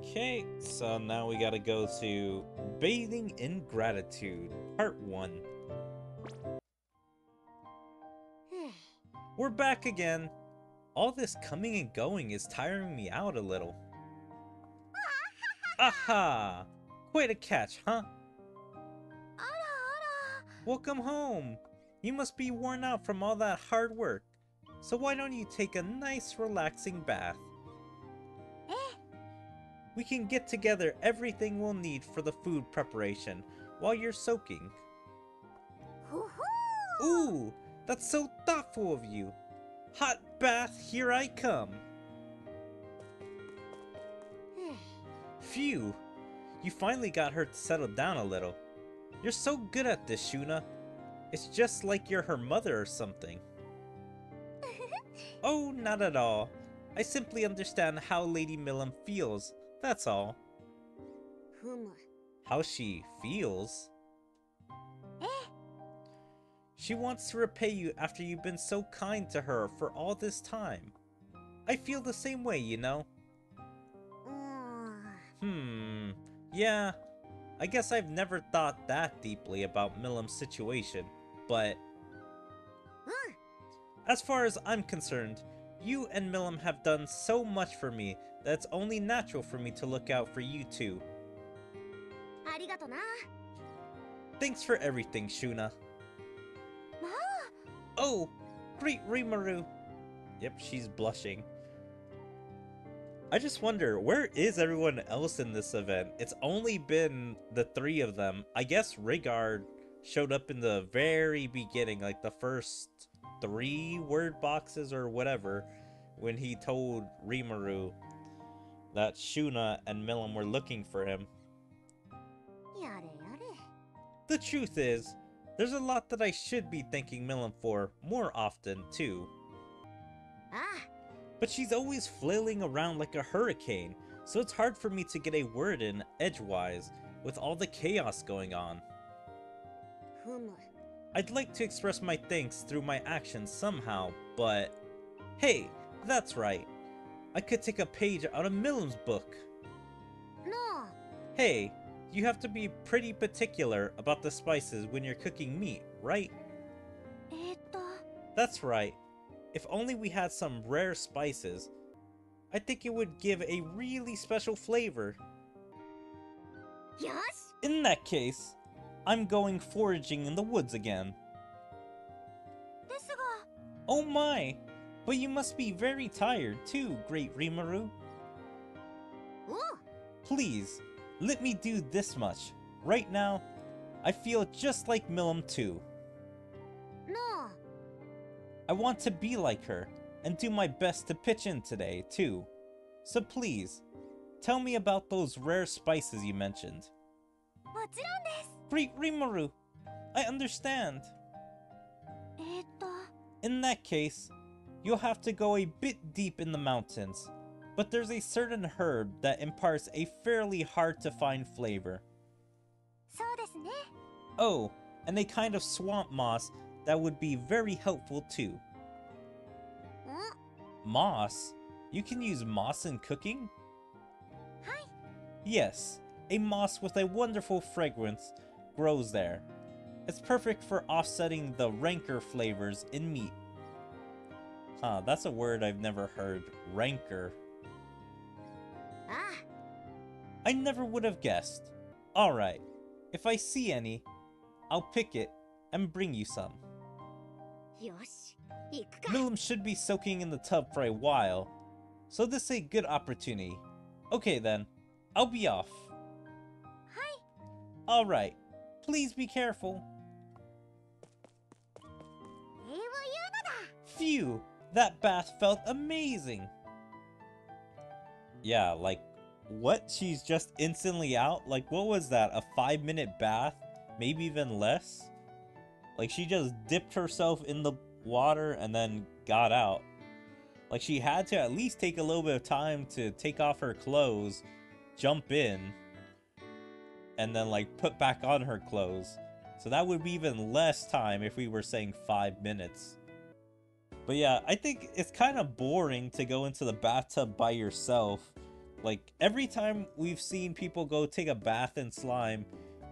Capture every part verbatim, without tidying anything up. Okay, so now we gotta go to Bathing in Gratitude, Part one. We're back again. All this coming and going is tiring me out a little. Aha! Quite a catch, huh? Welcome home. You must be worn out from all that hard work. So why don't you take a nice relaxing bath? We can get together everything we'll need for the food preparation while you're soaking. Ooh, that's so thoughtful of you. Hot bath, here I come. Phew, you finally got her to settle down a little. You're so good at this, Shuna. It's just like you're her mother or something. Oh, not at all. I simply understand how Lady Milim feels, that's all. How she feels? She wants to repay you after you've been so kind to her for all this time. I feel the same way, you know. Hmm, yeah. I guess I've never thought that deeply about Milim's situation, but... As far as I'm concerned, you and Milim have done so much for me that it's only natural for me to look out for you two. Thanks for everything, Shuna. Oh, great Rimuru. Yep, she's blushing. I just wonder, where is everyone else in this event? It's only been the three of them. I guess Rigurd showed up in the very beginning, like the first three word boxes or whatever, when he told Rimuru that Shuna and Milim were looking for him. Yare, yare. The truth is, there's a lot that I should be thanking Milim for more often, too. Ah. But she's always flailing around like a hurricane, so it's hard for me to get a word in edgewise with all the chaos going on. I'd like to express my thanks through my actions somehow, but... Hey, that's right. I could take a page out of Milim's book. No. Hey, you have to be pretty particular about the spices when you're cooking meat, right? That's right. If only we had some rare spices, I think it would give a really special flavor. Yes? In that case, I'm going foraging in the woods again. Oh my! But you must be very tired too, great Rimuru. Ooh. Please, let me do this much. Right now, I feel just like Milim too. No. I want to be like her, and do my best to pitch in today, too. So please, tell me about those rare spices you mentioned. Great Rimuru, I understand. In that case, you'll have to go a bit deep in the mountains, but there's a certain herb that imparts a fairly hard-to-find flavor. Oh, and a kind of swamp moss that would be very helpful too. Mm. Moss? You can use moss in cooking? Hi. Yes, a moss with a wonderful fragrance grows there. It's perfect for offsetting the rancor flavors in meat. Huh, that's a word I've never heard, rancor. Ah. I never would have guessed. Alright, if I see any, I'll pick it and bring you some. Milim should be soaking in the tub for a while, so this is a good opportunity. Okay then, I'll be off. Hi. Alright, please be careful. Phew, that bath felt amazing. Yeah, like, what? She's just instantly out? Like, what was that? A five minute bath? Maybe even less? Like, she just dipped herself in the water and then got out. Like, she had to at least take a little bit of time to take off her clothes, jump in, and then, like, put back on her clothes. So that would be even less time if we were saying five minutes. But yeah, I think it's kind of boring to go into the bathtub by yourself. Like, every time we've seen people go take a bath in slime,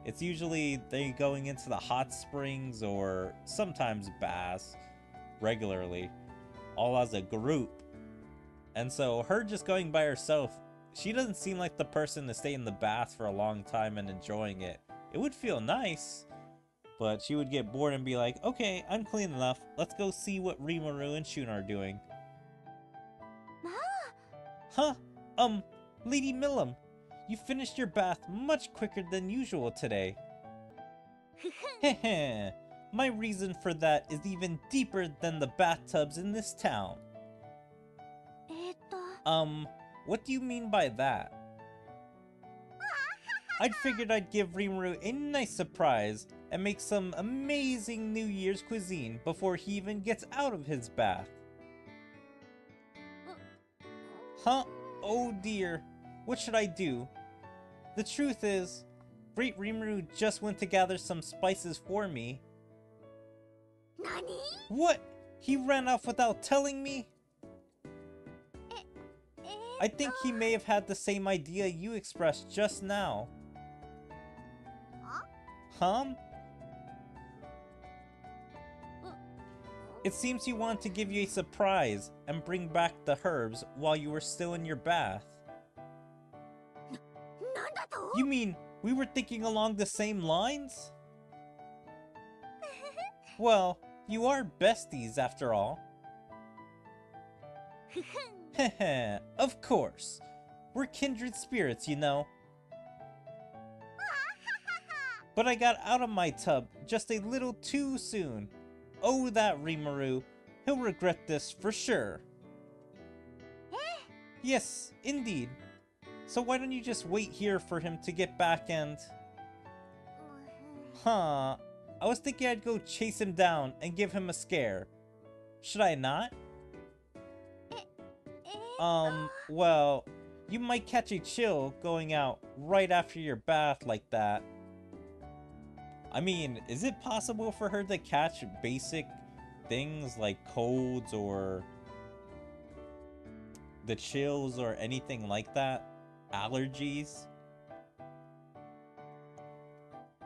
it's usually they going into the hot springs or sometimes baths regularly, all as a group. And so her just going by herself, she doesn't seem like the person to stay in the bath for a long time and enjoying it. It would feel nice, but she would get bored and be like, okay, I'm clean enough. Let's go see what Rimuru and Shuna are doing. Ma? Huh? Um, Lady Milim, you finished your bath much quicker than usual today. Heh. My reason for that is even deeper than the bathtubs in this town. Um, what do you mean by that? I'd figured I'd give Rimuru a nice surprise and make some amazing New Year's cuisine before he even gets out of his bath. Huh? Oh dear, what should I do? The truth is, Great Rimuru just went to gather some spices for me. Nani? What? He ran off without telling me? Eh, eh, I think he may have had the same idea you expressed just now. Huh? Hum? It seems he wanted to give you a surprise and bring back the herbs while you were still in your bath. You mean we were thinking along the same lines? Well, you are besties after all. Heh. Of course. We're kindred spirits, you know. But I got out of my tub just a little too soon. Oh, that Rimuru. He'll regret this for sure. Eh? Yes, indeed. So why don't you just wait here for him to get back and... Huh. I was thinking I'd go chase him down and give him a scare. Should I not? Eh, eh, um, well, you might catch a chill going out right after your bath like that. I mean, is it possible for her to catch basic things like colds or the chills or anything like that? Allergies?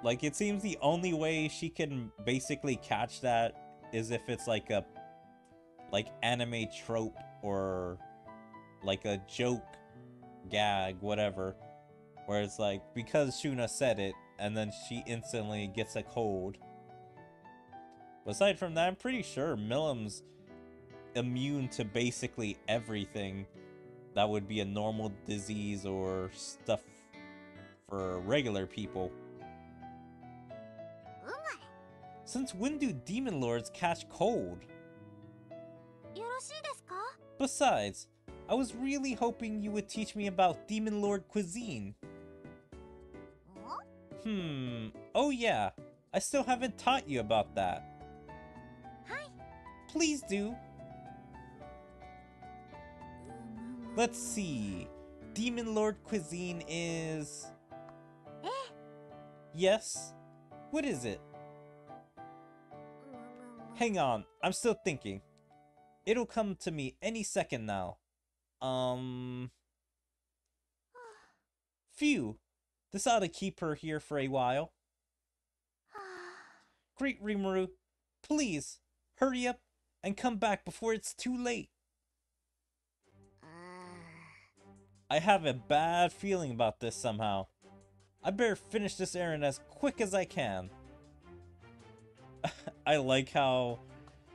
Like, it seems the only way she can basically catch that is if it's like a like anime trope or like a joke, gag, whatever. Where it's like, because Shuna said it, and then she instantly gets a cold. Aside from that, I'm pretty sure Milim's immune to basically everything that would be a normal disease or stuff for regular people. Since when do demon lords catch cold? Besides, I was really hoping you would teach me about demon lord cuisine. Hmm, oh yeah, I still haven't taught you about that. Hi. Please do. Let's see. Demon Lord Cuisine is... Eh? Yes? What is it? Hang on, I'm still thinking. It'll come to me any second now. Um... Phew. This ought to keep her here for a while. Great Rimuru, please, hurry up and come back before it's too late. Uh... I have a bad feeling about this somehow. I better finish this errand as quick as I can. I like how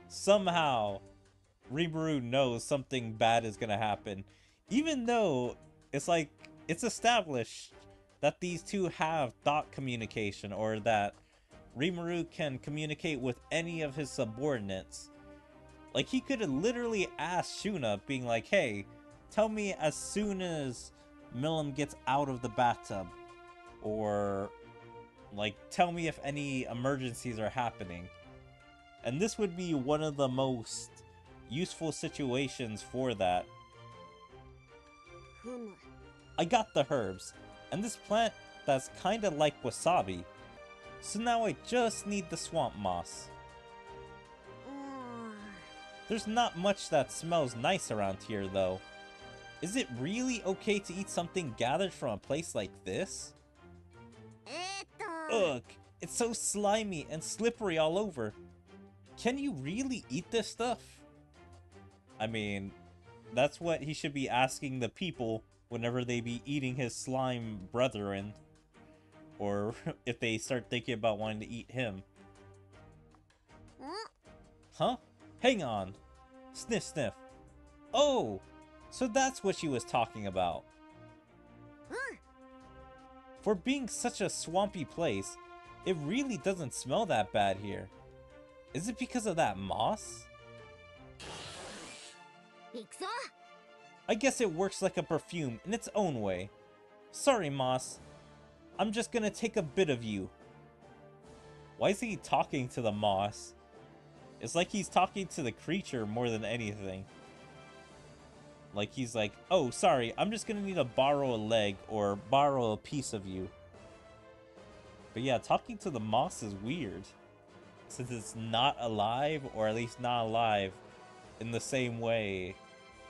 somehow Rimuru knows something bad is gonna happen. Even though it's like, it's established that these two have thought communication, or that Rimuru can communicate with any of his subordinates. Like, he could have literally asked Shuna, being like, hey, tell me as soon as Milim gets out of the bathtub, or like, tell me if any emergencies are happening. And this would be one of the most useful situations for that. I got the herbs. And this plant that's kinda like wasabi. So now I just need the swamp moss. There's not much that smells nice around here, though. Is it really okay to eat something gathered from a place like this? Ugh, it's so slimy and slippery all over. Can you really eat this stuff? I mean, that's what he should be asking the people whenever they be eating his slime brethren. Or if they start thinking about wanting to eat him. Huh? Hang on. Sniff, sniff. Oh, so that's what she was talking about. For being such a swampy place, it really doesn't smell that bad here. Is it because of that moss? I guess it works like a perfume in its own way. Sorry, moss. I'm just gonna take a bit of you. Why is he talking to the moss? It's like he's talking to the creature more than anything. Like he's like, oh, sorry, I'm just gonna need to borrow a leg or borrow a piece of you. But yeah, talking to the moss is weird. Since it's not alive, or at least not alive in the same way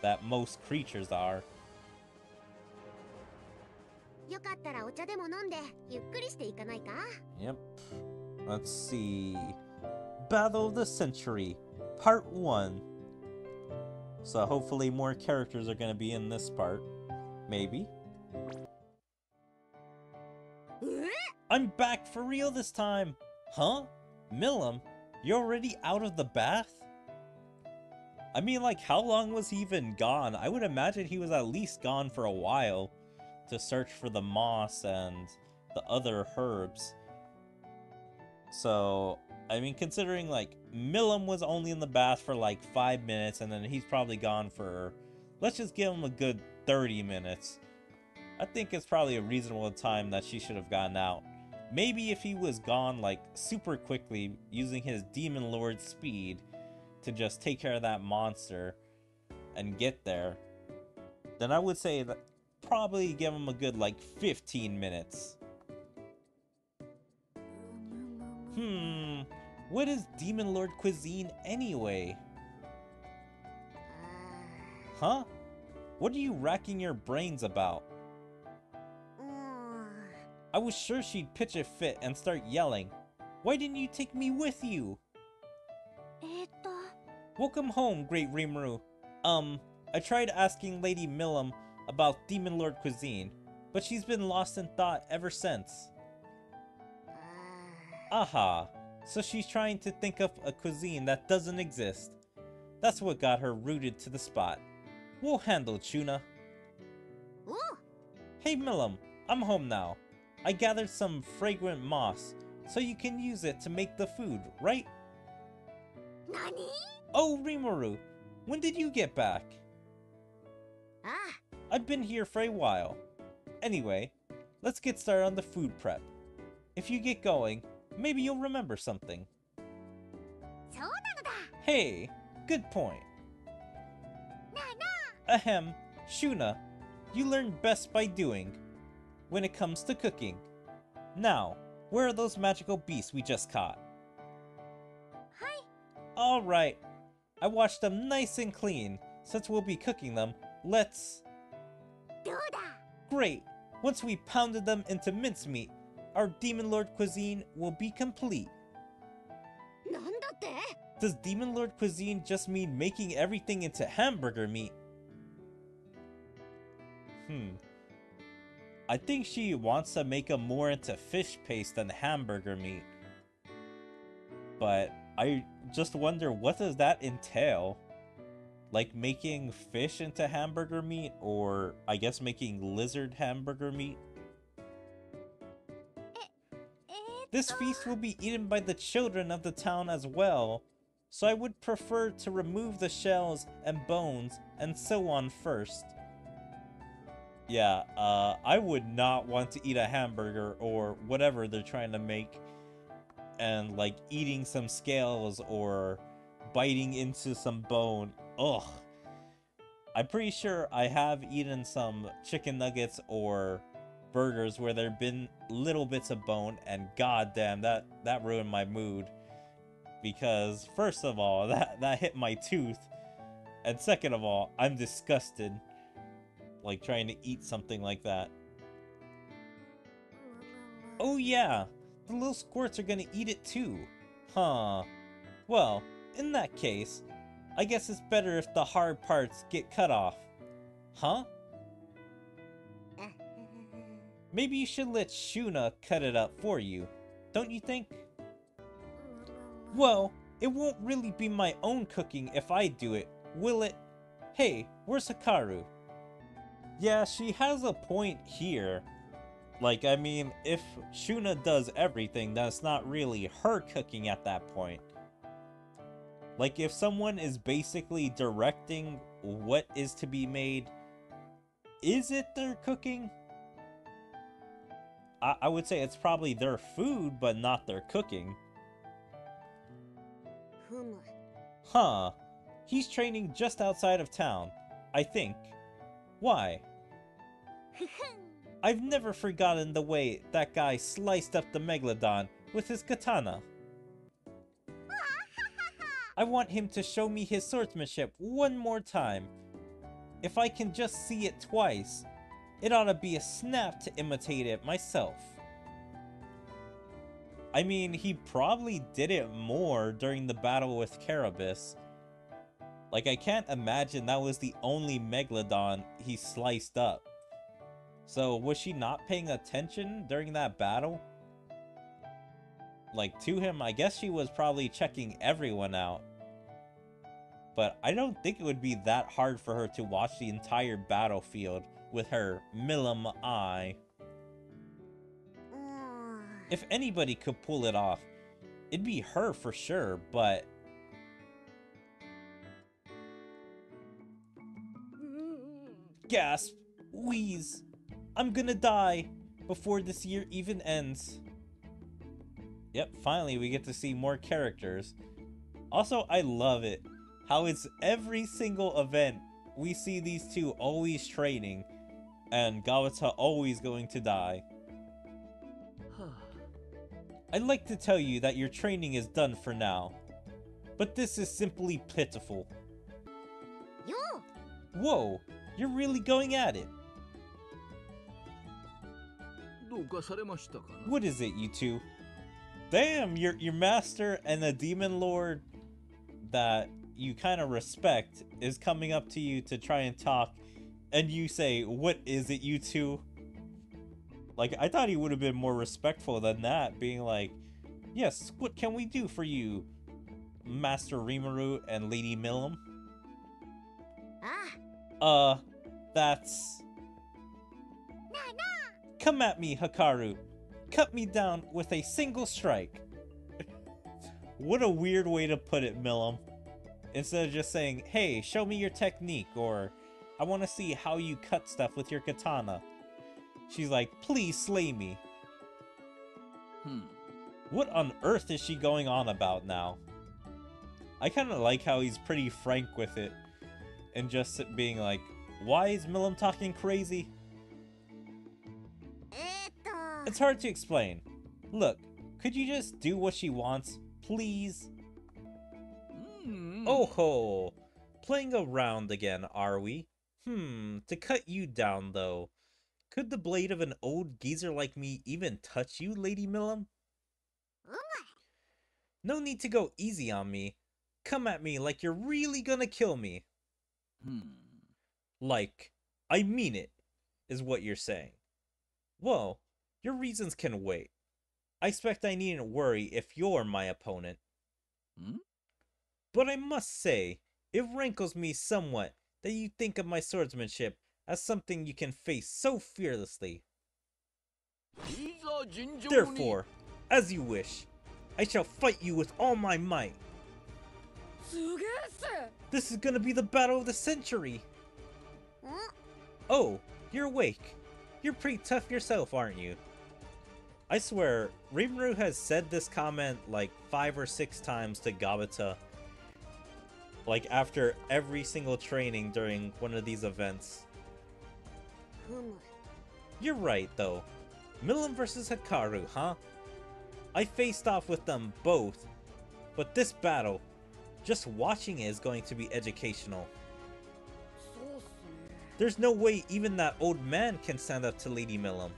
that most creatures are. Yep. Let's see. Battle of the Century, Part one. So hopefully more characters are going to be in this part. Maybe. I'm back for real this time! Huh? Milim, you're already out of the bath? I mean, like, how long was he even gone? I would imagine he was at least gone for a while to search for the moss and the other herbs. So, I mean, considering, like, Milim was only in the bath for, like, five minutes, and then he's probably gone for, let's just give him a good thirty minutes. I think it's probably a reasonable time that she should have gotten out. Maybe if he was gone, like, super quickly, using his Demon Lord speed to just take care of that monster and get there, then I would say that probably give him a good, like, fifteen minutes. Hmm, what is Demon Lord cuisine anyway? Huh? What are you racking your brains about? I was sure she'd pitch a fit and start yelling. Why didn't you take me with you? Welcome home, Great Rimuru. Um, I tried asking Lady Milim about Demon Lord cuisine, but she's been lost in thought ever since. Aha, so she's trying to think of a cuisine that doesn't exist. That's what got her rooted to the spot. We'll handle Shuna. Ooh. Hey Milim, I'm home now. I gathered some fragrant moss, so you can use it to make the food, right? Nani? Oh, Rimuru, when did you get back? Ah. I've been here for a while. Anyway, let's get started on the food prep. If you get going, maybe you'll remember something. Hey, good point. Ahem, Shuna, you learn best by doing when it comes to cooking. Now, where are those magical beasts we just caught? Hi. Alright, I washed them nice and clean. Since we'll be cooking them, let's... Great! Once we pounded them into mincemeat, our Demon Lord cuisine will be complete. Does Demon Lord cuisine just mean making everything into hamburger meat? Hmm. I think she wants to make them more into fish paste than hamburger meat. But I just wonder, what does that entail? Like making fish into hamburger meat, or I guess making lizard hamburger meat? This feast will be eaten by the children of the town as well, so I would prefer to remove the shells and bones and so on first. Yeah, uh, I would not want to eat a hamburger or whatever they're trying to make, and like eating some scales or biting into some bone. Ugh. I'm pretty sure I have eaten some chicken nuggets or burgers where there've been little bits of bone, and goddamn, that that ruined my mood, because first of all, that, that hit my tooth, and second of all, I'm disgusted, like, trying to eat something like that. Oh yeah, the little squirts are gonna eat it too. Huh. Well, in that case, I guess it's better if the hard parts get cut off. Huh? Maybe you should let Shuna cut it up for you, don't you think? Well, it won't really be my own cooking if I do it, will it? Hey, where's Hakaru? Yeah, she has a point here. Like, I mean, if Shuna does everything, that's not really her cooking at that point. Like, if someone is basically directing what is to be made, is it their cooking? I, I would say it's probably their food, but not their cooking. Huh. He's training just outside of town, I think. Why? I've never forgotten the way that guy sliced up the Megalodon with his katana. I want him to show me his swordsmanship one more time. If I can just see it twice, it ought to be a snap to imitate it myself. I mean, he probably did it more during the battle with Carabus. Like, I can't imagine that was the only Megalodon he sliced up. So, was she not paying attention during that battle? Like, to him, I guess she was probably checking everyone out. But I don't think it would be that hard for her to watch the entire battlefield with her Milim eye. If anybody could pull it off, it'd be her for sure, but... Gasp! Wheeze! I'm gonna die before this year even ends. Yep, finally we get to see more characters. Also, I love it how it's every single event we see these two always training and Gabata always going to die. I'd like to tell you that your training is done for now, but this is simply pitiful. Whoa, you're really going at it. What is it, you two? Damn, your your master and the demon lord that you kind of respect is coming up to you to try and talk, and you say, "What is it, you two?" Like, I thought he would have been more respectful than that, being like, "Yes, what can we do for you, Master Rimuru and Lady Milim?" Ah. Uh, that's. Nah, nah. Come at me, Hakaru. Cut me down with a single strike. What a weird way to put it, Milim. Instead of just saying, hey, show me your technique, or I want to see how you cut stuff with your katana. She's like, please slay me. Hmm. What on earth is she going on about now? I kind of like how he's pretty frank with it. And just being like, why is Milim talking crazy? It's hard to explain. Look, could you just do what she wants, please? Mm. Oh ho! Playing around again, are we? Hmm, to cut you down though. Could the blade of an old geezer like me even touch you, Lady Milim? No need to go easy on me. Come at me like you're really gonna kill me. Hmm. Like, I mean it, is what you're saying. Whoa. Your reasons can wait. I expect I needn't worry if you're my opponent. Hmm? But I must say, it rankles me somewhat that you think of my swordsmanship as something you can face so fearlessly. Therefore, as you wish, I shall fight you with all my might. This is gonna be the Battle of the Century! Oh, you're awake. You're pretty tough yourself, aren't you? I swear, Rimuru has said this comment like five or six times to Gabata. Like after every single training during one of these events. You're right though. Milim versus Hakaru, huh? I faced off with them both, But this battle, just watching it is going to be educational. There's no way even that old man can stand up to Lady Milim.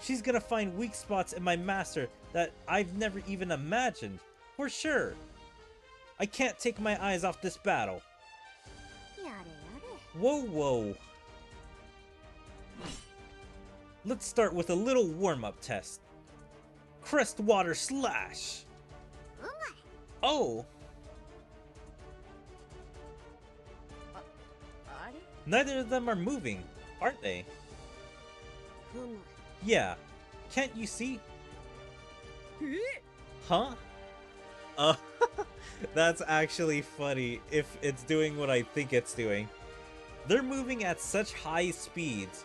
She's gonna find weak spots in my master that I've never even imagined, for sure. I can't take my eyes off this battle. Whoa, whoa. Let's start with a little warm-up test. Crestwater Slash! Oh! Neither of them are moving, aren't they? Yeah, can't you see? Huh? Uh, that's actually funny if it's doing what I think it's doing. They're moving at such high speeds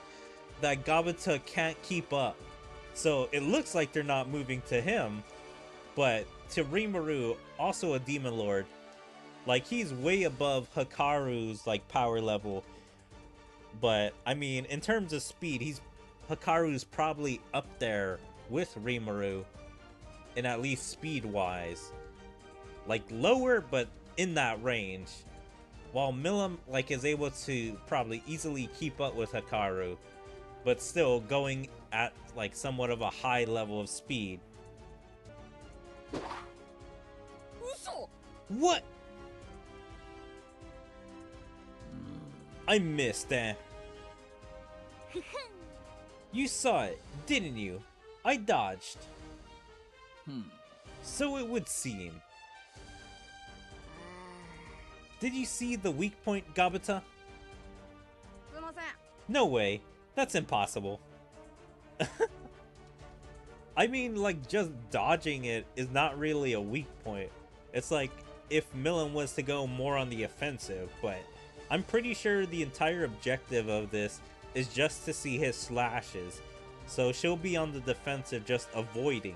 that Gabata can't keep up. So it looks like they're not moving to him, but to Rimuru, also a demon lord, like he's way above Hakaru's like power level. But I mean, in terms of speed, he's Hakaru's probably up there with Rimuru, and at least speed-wise, like lower but in that range. While Milim like is able to probably easily keep up with Hakaru, but still going at like somewhat of a high level of speed. What? I missed that. You saw it, didn't you? I dodged. Hmm. So it would seem. Did you see the weak point, Gabata? No way. That's impossible. I mean, like, just dodging it is not really a weak point. It's like if Milim was to go more on the offensive, but I'm pretty sure the entire objective of this is just to see his slashes. So she'll be on the defensive, just avoiding.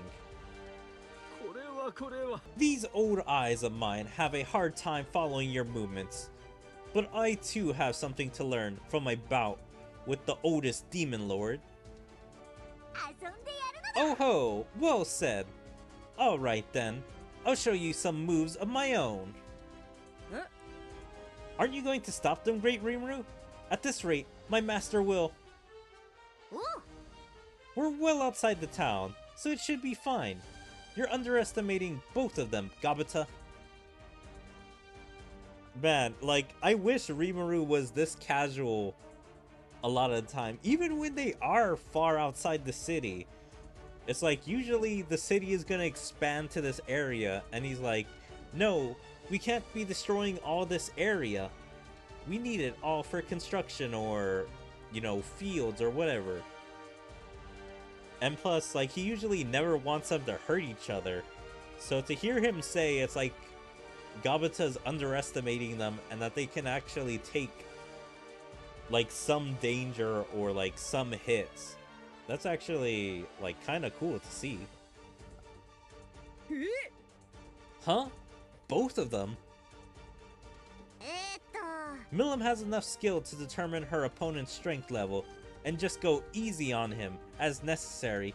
These old eyes of mine have a hard time following your movements, but I too have something to learn from my bout with the oldest demon lord. Oh ho, well said. Alright then, I'll show you some moves of my own. Huh? Aren't you going to stop them, Great Rimuru? At this rate, my master will. Ooh. We're well outside the town, so it should be fine. You're underestimating both of them, Gabata. Man, like, I wish Rimuru was this casual a lot of the time, even when they are far outside the city. It's like, usually the city is gonna expand to this area, and he's like, no, we can't be destroying all this area. We need it all for construction or, you know, fields or whatever. And plus, like, he usually never wants them to hurt each other. So to hear him say, it's like Gabata's underestimating them and that they can actually take like some danger or like some hits. That's actually like kind of cool to see. Huh? Both of them? Milim has enough skill to determine her opponent's strength level and just go easy on him as necessary.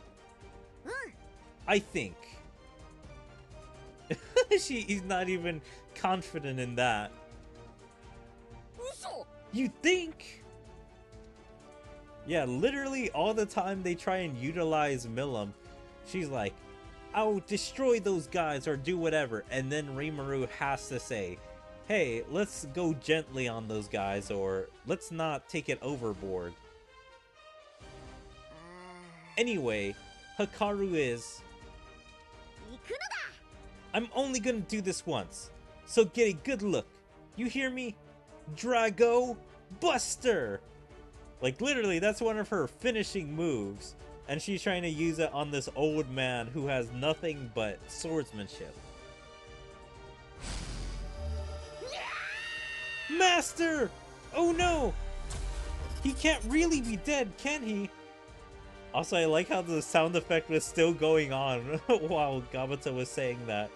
I think. she, he's not even confident in that. You think? Yeah, literally all the time they try and utilize Milim, she's like, I'll destroy those guys or do whatever. And then Rimuru has to say, hey, let's go gently on those guys, or let's not take it overboard. Anyway, Hakaru is... I'm only gonna do this once, so get a good look. You hear me? Drago Buster! Like, literally, that's one of her finishing moves, and she's trying to use it on this old man who has nothing but swordsmanship. Master! Oh no! He can't really be dead, can he? Also, I like how the sound effect was still going on while Gabata was saying that.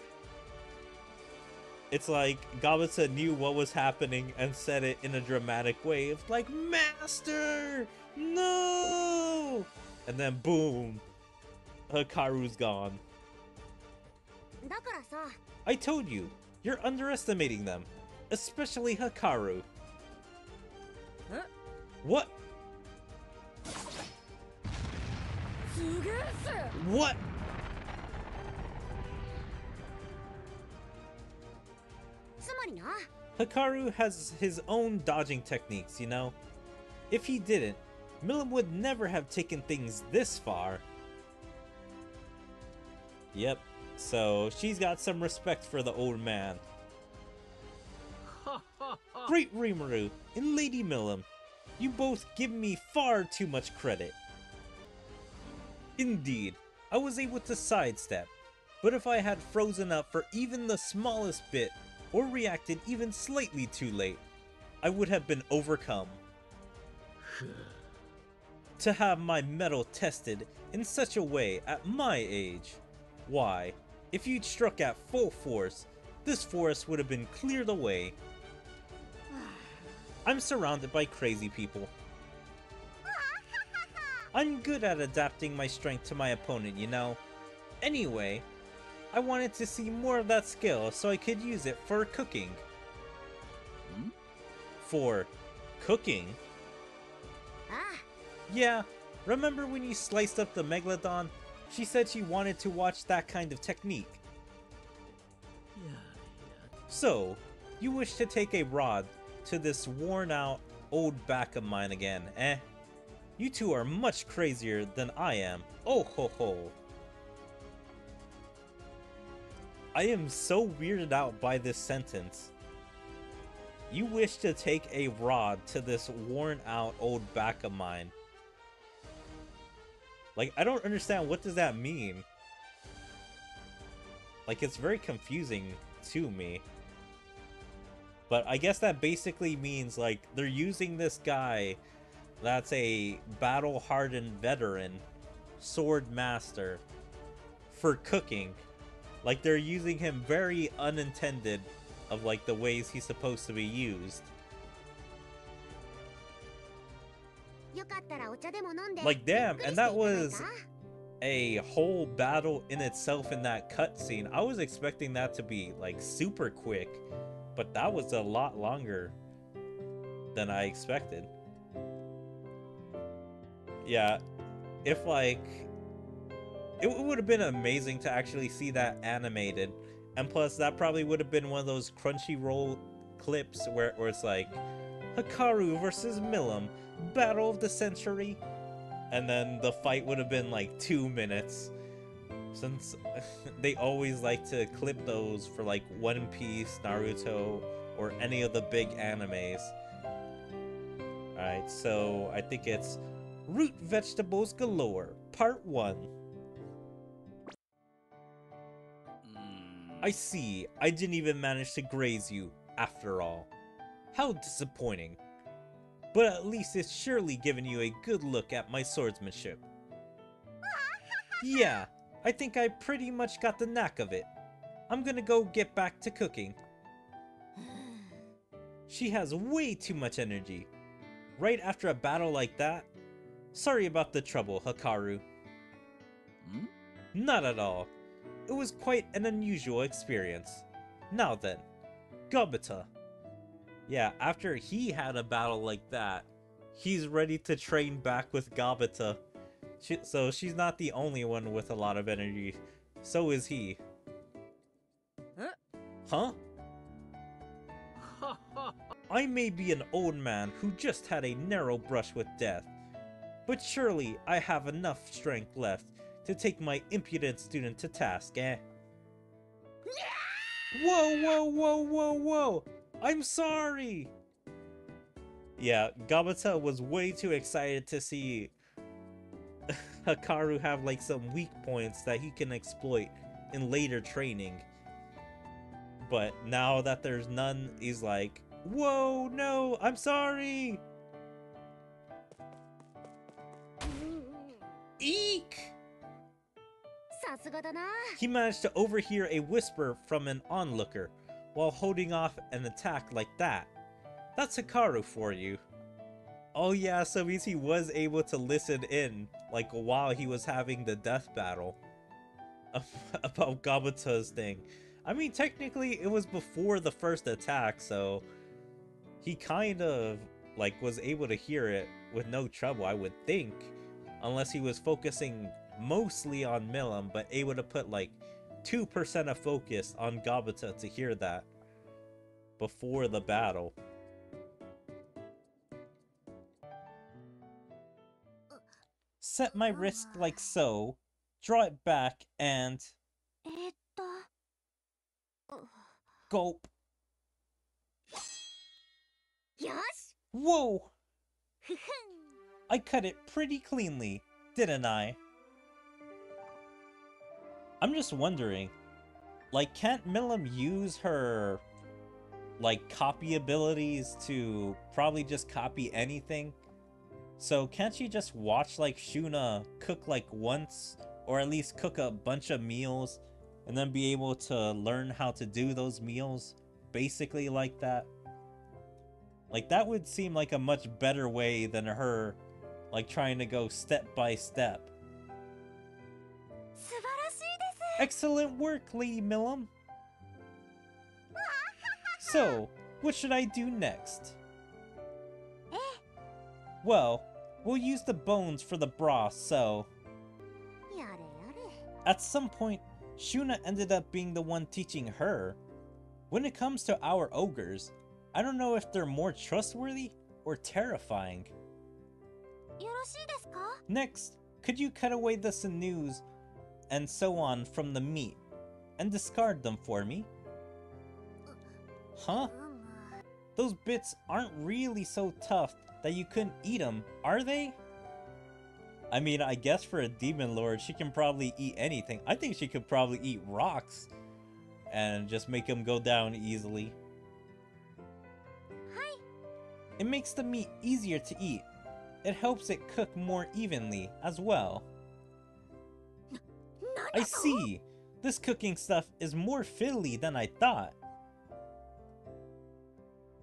It's like Gabata knew what was happening and said it in a dramatic way. It's like, Master! No! And then boom! Hakaru's gone. I told you, you're underestimating them, especially Hakaru. Huh? What? What? Hakaru has his own dodging techniques, you know? If he didn't, Milim would never have taken things this far. Yep, so she's got some respect for the old man. Great Rimuru and Lady Milim, you both give me far too much credit. Indeed, I was able to sidestep, but if I had frozen up for even the smallest bit, or reacted even slightly too late, I would have been overcome. To have my mettle tested in such a way at my age, why, if you'd struck at full force, this forest would have been cleared away. I'm surrounded by crazy people. I'm good at adapting my strength to my opponent, you know. Anyway, I wanted to see more of that skill so I could use it for cooking. Hmm? For cooking? Ah. Yeah, remember when you sliced up the Megalodon? She said she wanted to watch that kind of technique. Yeah, yeah. So, you wish to take a rod to this worn-out old back of mine again, eh? You two are much crazier than I am. Oh ho ho. I am so weirded out by this sentence. You wish to take a rod to this worn-out old back of mine. Like, I don't understand, what does that mean? Like, it's very confusing to me. But I guess that basically means, like, they're using this guy that's a battle-hardened veteran, sword master, for cooking. Like, they're using him very unintended of, like, the ways he's supposed to be used. Like, damn, and that was a whole battle in itself in that cutscene. I was expecting that to be, like, super quick, but that was a lot longer than I expected. Yeah, if, like, it would have been amazing to actually see that animated. And plus, that probably would have been one of those Crunchyroll clips where, where it's like, Hakaru versus Milim, Battle of the Century. And then the fight would have been like two minutes. Since they always like to clip those for like One Piece, Naruto, or any of the big animes. Alright, so I think it's Root Vegetables Galore, Part one. I see, I didn't even manage to graze you, after all. How disappointing. But at least it's surely given you a good look at my swordsmanship. Yeah, I think I pretty much got the knack of it. I'm gonna go get back to cooking. She has way too much energy. Right after a battle like that? Sorry about the trouble, Hakaru. Hmm? Not at all. It was quite an unusual experience. Now then, Gabata. Yeah, after he had a battle like that, he's ready to train back with Gabata. She, so she's not the only one with a lot of energy. So is he. Huh? I may be an old man who just had a narrow brush with death, but surely I have enough strength left to take my impudent student to task, eh? Yeah! Whoa, whoa, whoa, whoa, whoa! I'm sorry! Yeah, Gabata was way too excited to see Hakaru have like some weak points that he can exploit in later training. But now that there's none, he's like, whoa, no, I'm sorry! Eek! He managed to overhear a whisper from an onlooker while holding off an attack like that. That's Hakaru for you. Oh yeah, so means he was able to listen in, like while he was having the death battle. about Gabata's thing. I mean, technically, it was before the first attack, so he kind of, like, was able to hear it with no trouble, I would think. Unless he was focusing mostly on Milim, but able to put, like, two percent of focus on Gabata to hear that before the battle. Set my wrist like so, draw it back, and... Gulp. Yes. Whoa! I cut it pretty cleanly, didn't I? I'm just wondering, like, can't Milim use her, like, copy abilities to probably just copy anything? So can't she just watch, like, Shuna cook, like, once, or at least cook a bunch of meals, and then be able to learn how to do those meals, basically like that? Like, that would seem like a much better way than her, like, trying to go step by step. Excellent work, Lady Milim! So, what should I do next? Well, we'll use the bones for the broth, so... At some point, Shuna ended up being the one teaching her. When it comes to our ogres, I don't know if they're more trustworthy or terrifying. Next, could you cut away the sinews and so on from the meat and discard them for me? Huh? Those bits aren't really so tough that you couldn't eat them, are they? I mean, I guess for a demon lord, she can probably eat anything. I think she could probably eat rocks and just make them go down easily. Hi. It makes the meat easier to eat. It helps it cook more evenly as well. I see. This cooking stuff is more fiddly than I thought.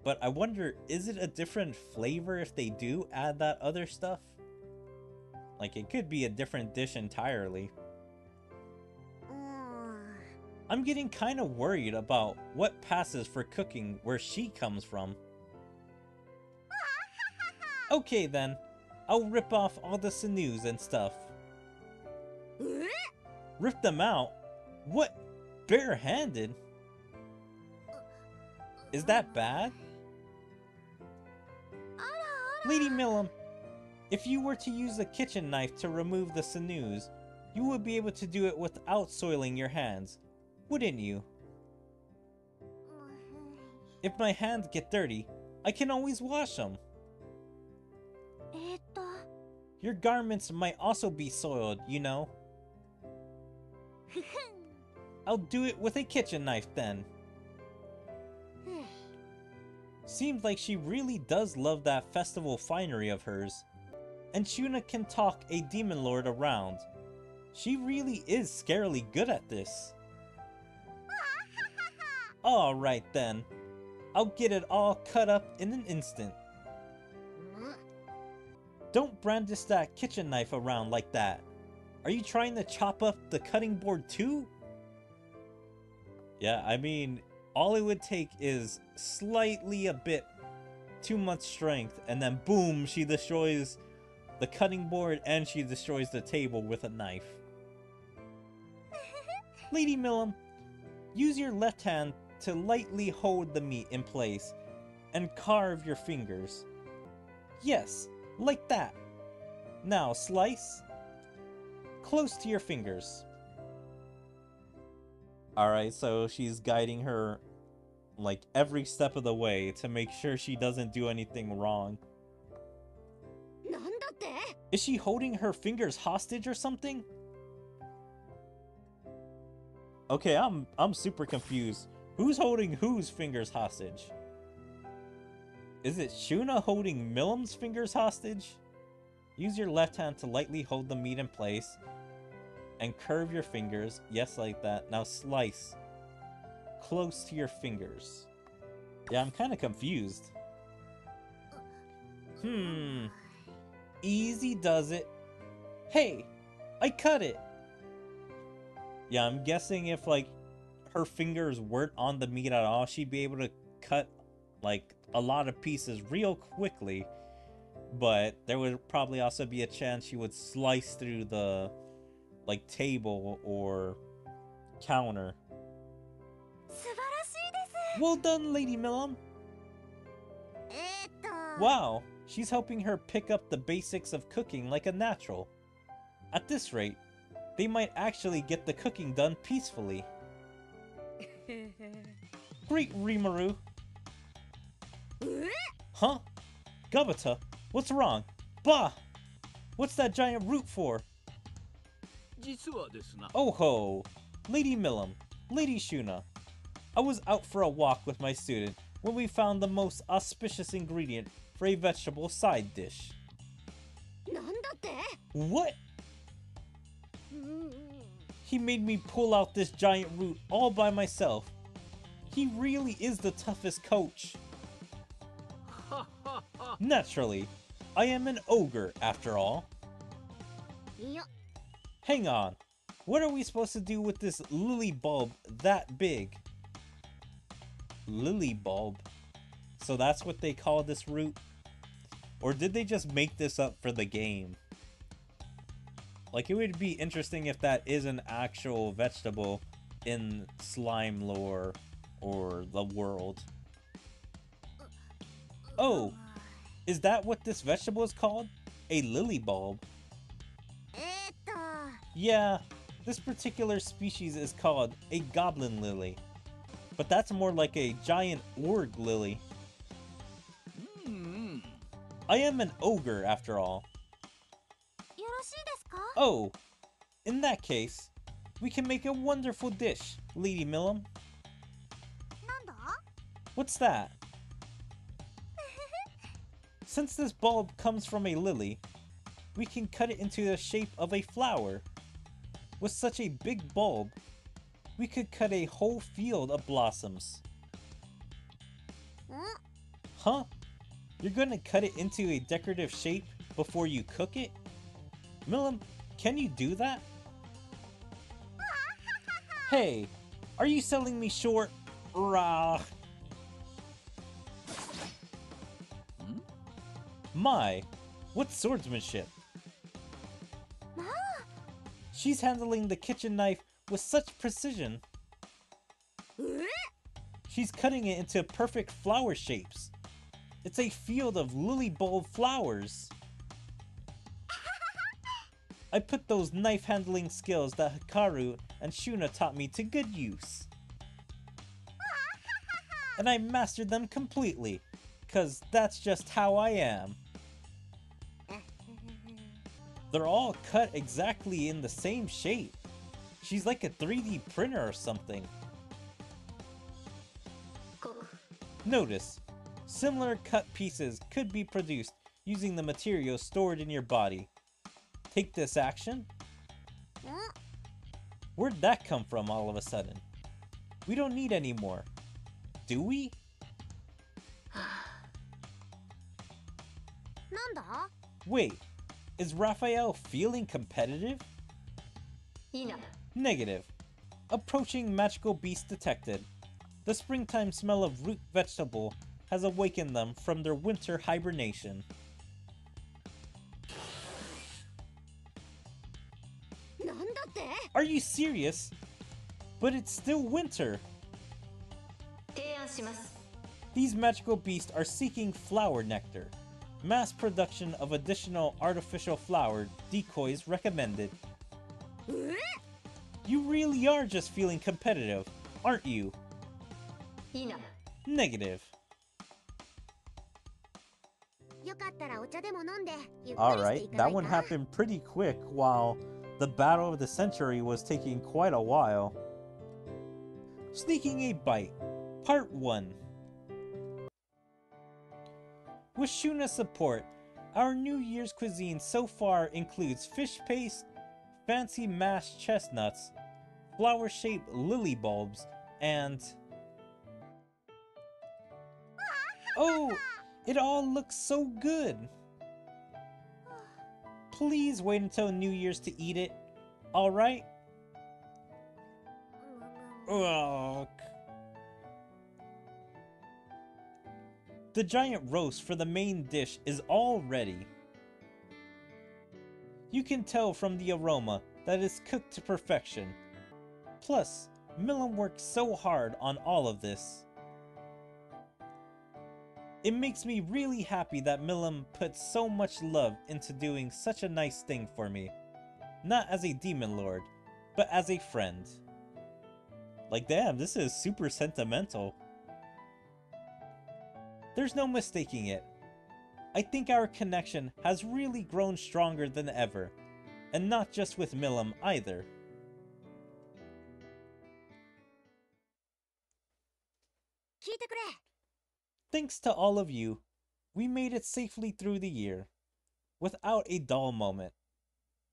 But I wonder, is it a different flavor if they do add that other stuff? Like, it could be a different dish entirely. Mm. I'm getting kind of worried about what passes for cooking where she comes from. Okay then, I'll rip off all the sinews and stuff. Rip them out? What? Barehanded? Is that bad? Lady Milim, if you were to use a kitchen knife to remove the sinews, you would be able to do it without soiling your hands, wouldn't you? If my hands get dirty, I can always wash them. Your garments might also be soiled, you know. I'll do it with a kitchen knife then. Seems like she really does love that festival finery of hers. And Shuna can talk a demon lord around. She really is scarily good at this. Alright then. I'll get it all cut up in an instant. Don't brandish that kitchen knife around like that. Are you trying to chop up the cutting board too? Yeah, I mean, all it would take is slightly a bit too much strength, and then boom, she destroys the cutting board and she destroys the table with a knife. Lady Milim, use your left hand to lightly hold the meat in place and carve your fingers. Yes, like that. Now slice. Close to your fingers. Alright, so she's guiding her, like, every step of the way to make sure she doesn't do anything wrong. Is she holding her fingers hostage or something? Okay, I'm I'm super confused. Who's holding whose fingers hostage? Is it Shuna holding Milim's fingers hostage? Use your left hand to lightly hold the meat in place and curve your fingers. Yes, like that. Now slice. Close to your fingers. Yeah, I'm kind of confused. Hmm. Easy does it. Hey, I cut it. Yeah, I'm guessing if, like, her fingers weren't on the meat at all, she'd be able to cut, like, a lot of pieces real quickly. But there would probably also be a chance she would slice through the, like, table or counter. Well done, Lady Milim! Wow, she's helping her pick up the basics of cooking like a natural. At this rate, they might actually get the cooking done peacefully. Great, Rimuru! Huh? Gabata, what's wrong? Bah! What's that giant root for? Oh ho! Lady Milim, Lady Shuna, I was out for a walk with my student when we found the most auspicious ingredient for a vegetable side dish. What? He made me pull out this giant root all by myself. He really is the toughest coach. Naturally, I am an ogre after all. Hang on, what are we supposed to do with this lily bulb that big? Lily bulb? So that's what they call this root? Or did they just make this up for the game? Like, it would be interesting if that is an actual vegetable in slime lore or the world. Oh, is that what this vegetable is called? A lily bulb? Yeah, this particular species is called a goblin lily. But that's more like a giant org lily. Mm. I am an ogre, after all. Oh, in that case, we can make a wonderful dish, Lady Milim. What's that? Since this bulb comes from a lily, we can cut it into the shape of a flower. With such a big bulb, we could cut a whole field of blossoms. Huh? You're gonna cut it into a decorative shape before you cook it? Milim, can you do that? Hey, are you selling me short? Rah. Hmm? My, what swordsmanship? She's handling the kitchen knife with such precision. She's cutting it into perfect flower shapes. It's a field of lily bulb flowers. I put those knife handling skills that Hakaru and Shuna taught me to good use. And I mastered them completely, cause that's just how I am. They're all cut exactly in the same shape. She's like a three D printer or something. Notice, similar cut pieces could be produced using the material stored in your body. Take this action? Where'd that come from all of a sudden? We don't need any more, do we? Wait, is Raphael feeling competitive? Negative. Approaching magical beast detected. The springtime smell of root vegetable has awakened them from their winter hibernation. Are you serious? But it's still winter! These magical beasts are seeking flower nectar. Mass production of additional artificial flower decoys recommended. You really are just feeling competitive, aren't you? Negative. Alright, that one happened pretty quick while the Battle of the Century was taking quite a while. Sneaking a Bite, Part one. With Shuna's support, our New Year's cuisine so far includes fish paste, fancy mashed chestnuts, flower-shaped lily bulbs, and... Oh! It all looks so good! Please wait until New Year's to eat it, alright? Ugh. The giant roast for the main dish is all ready. You can tell from the aroma that it's cooked to perfection. Plus, Milim worked so hard on all of this. It makes me really happy that Milim put so much love into doing such a nice thing for me. Not as a demon lord, but as a friend. Like, damn, this is super sentimental. There's no mistaking it. I think our connection has really grown stronger than ever. And not just with Milim either. Thanks to all of you, we made it safely through the year, without a dull moment.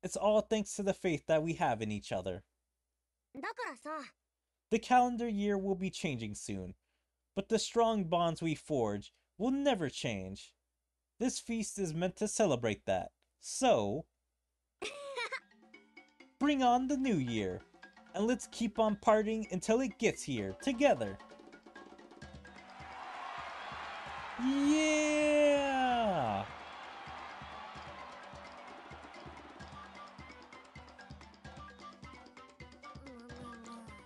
It's all thanks to the faith that we have in each other. The calendar year will be changing soon, but the strong bonds we forge will never change. This feast is meant to celebrate that, so bring on the new year, and let's keep on partying until it gets here, together. Yeah!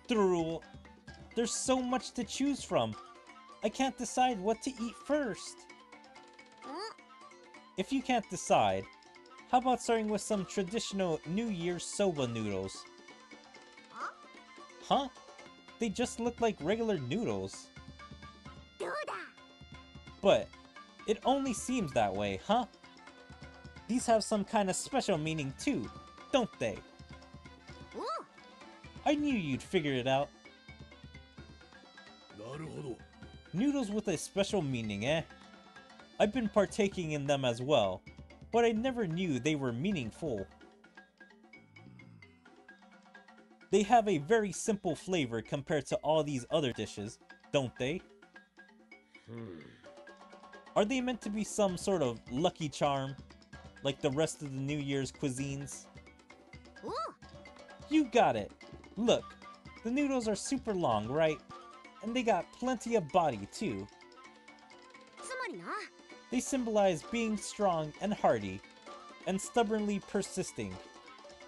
Drool. There's so much to choose from. I can't decide what to eat first. If you can't decide, how about starting with some traditional New Year's soba noodles? Huh? They just look like regular noodles. But it only seems that way, huh? These have some kind of special meaning too, don't they? Ooh. I knew you'd figure it out. Noodles with a special meaning, eh? I've been partaking in them as well, but I never knew they were meaningful. They have a very simple flavor compared to all these other dishes, don't they? Hmm. Are they meant to be some sort of lucky charm, like the rest of the New Year's cuisines? Ooh. You got it! Look, the noodles are super long, right? And they got plenty of body, too. They symbolize being strong and hardy, and stubbornly persisting,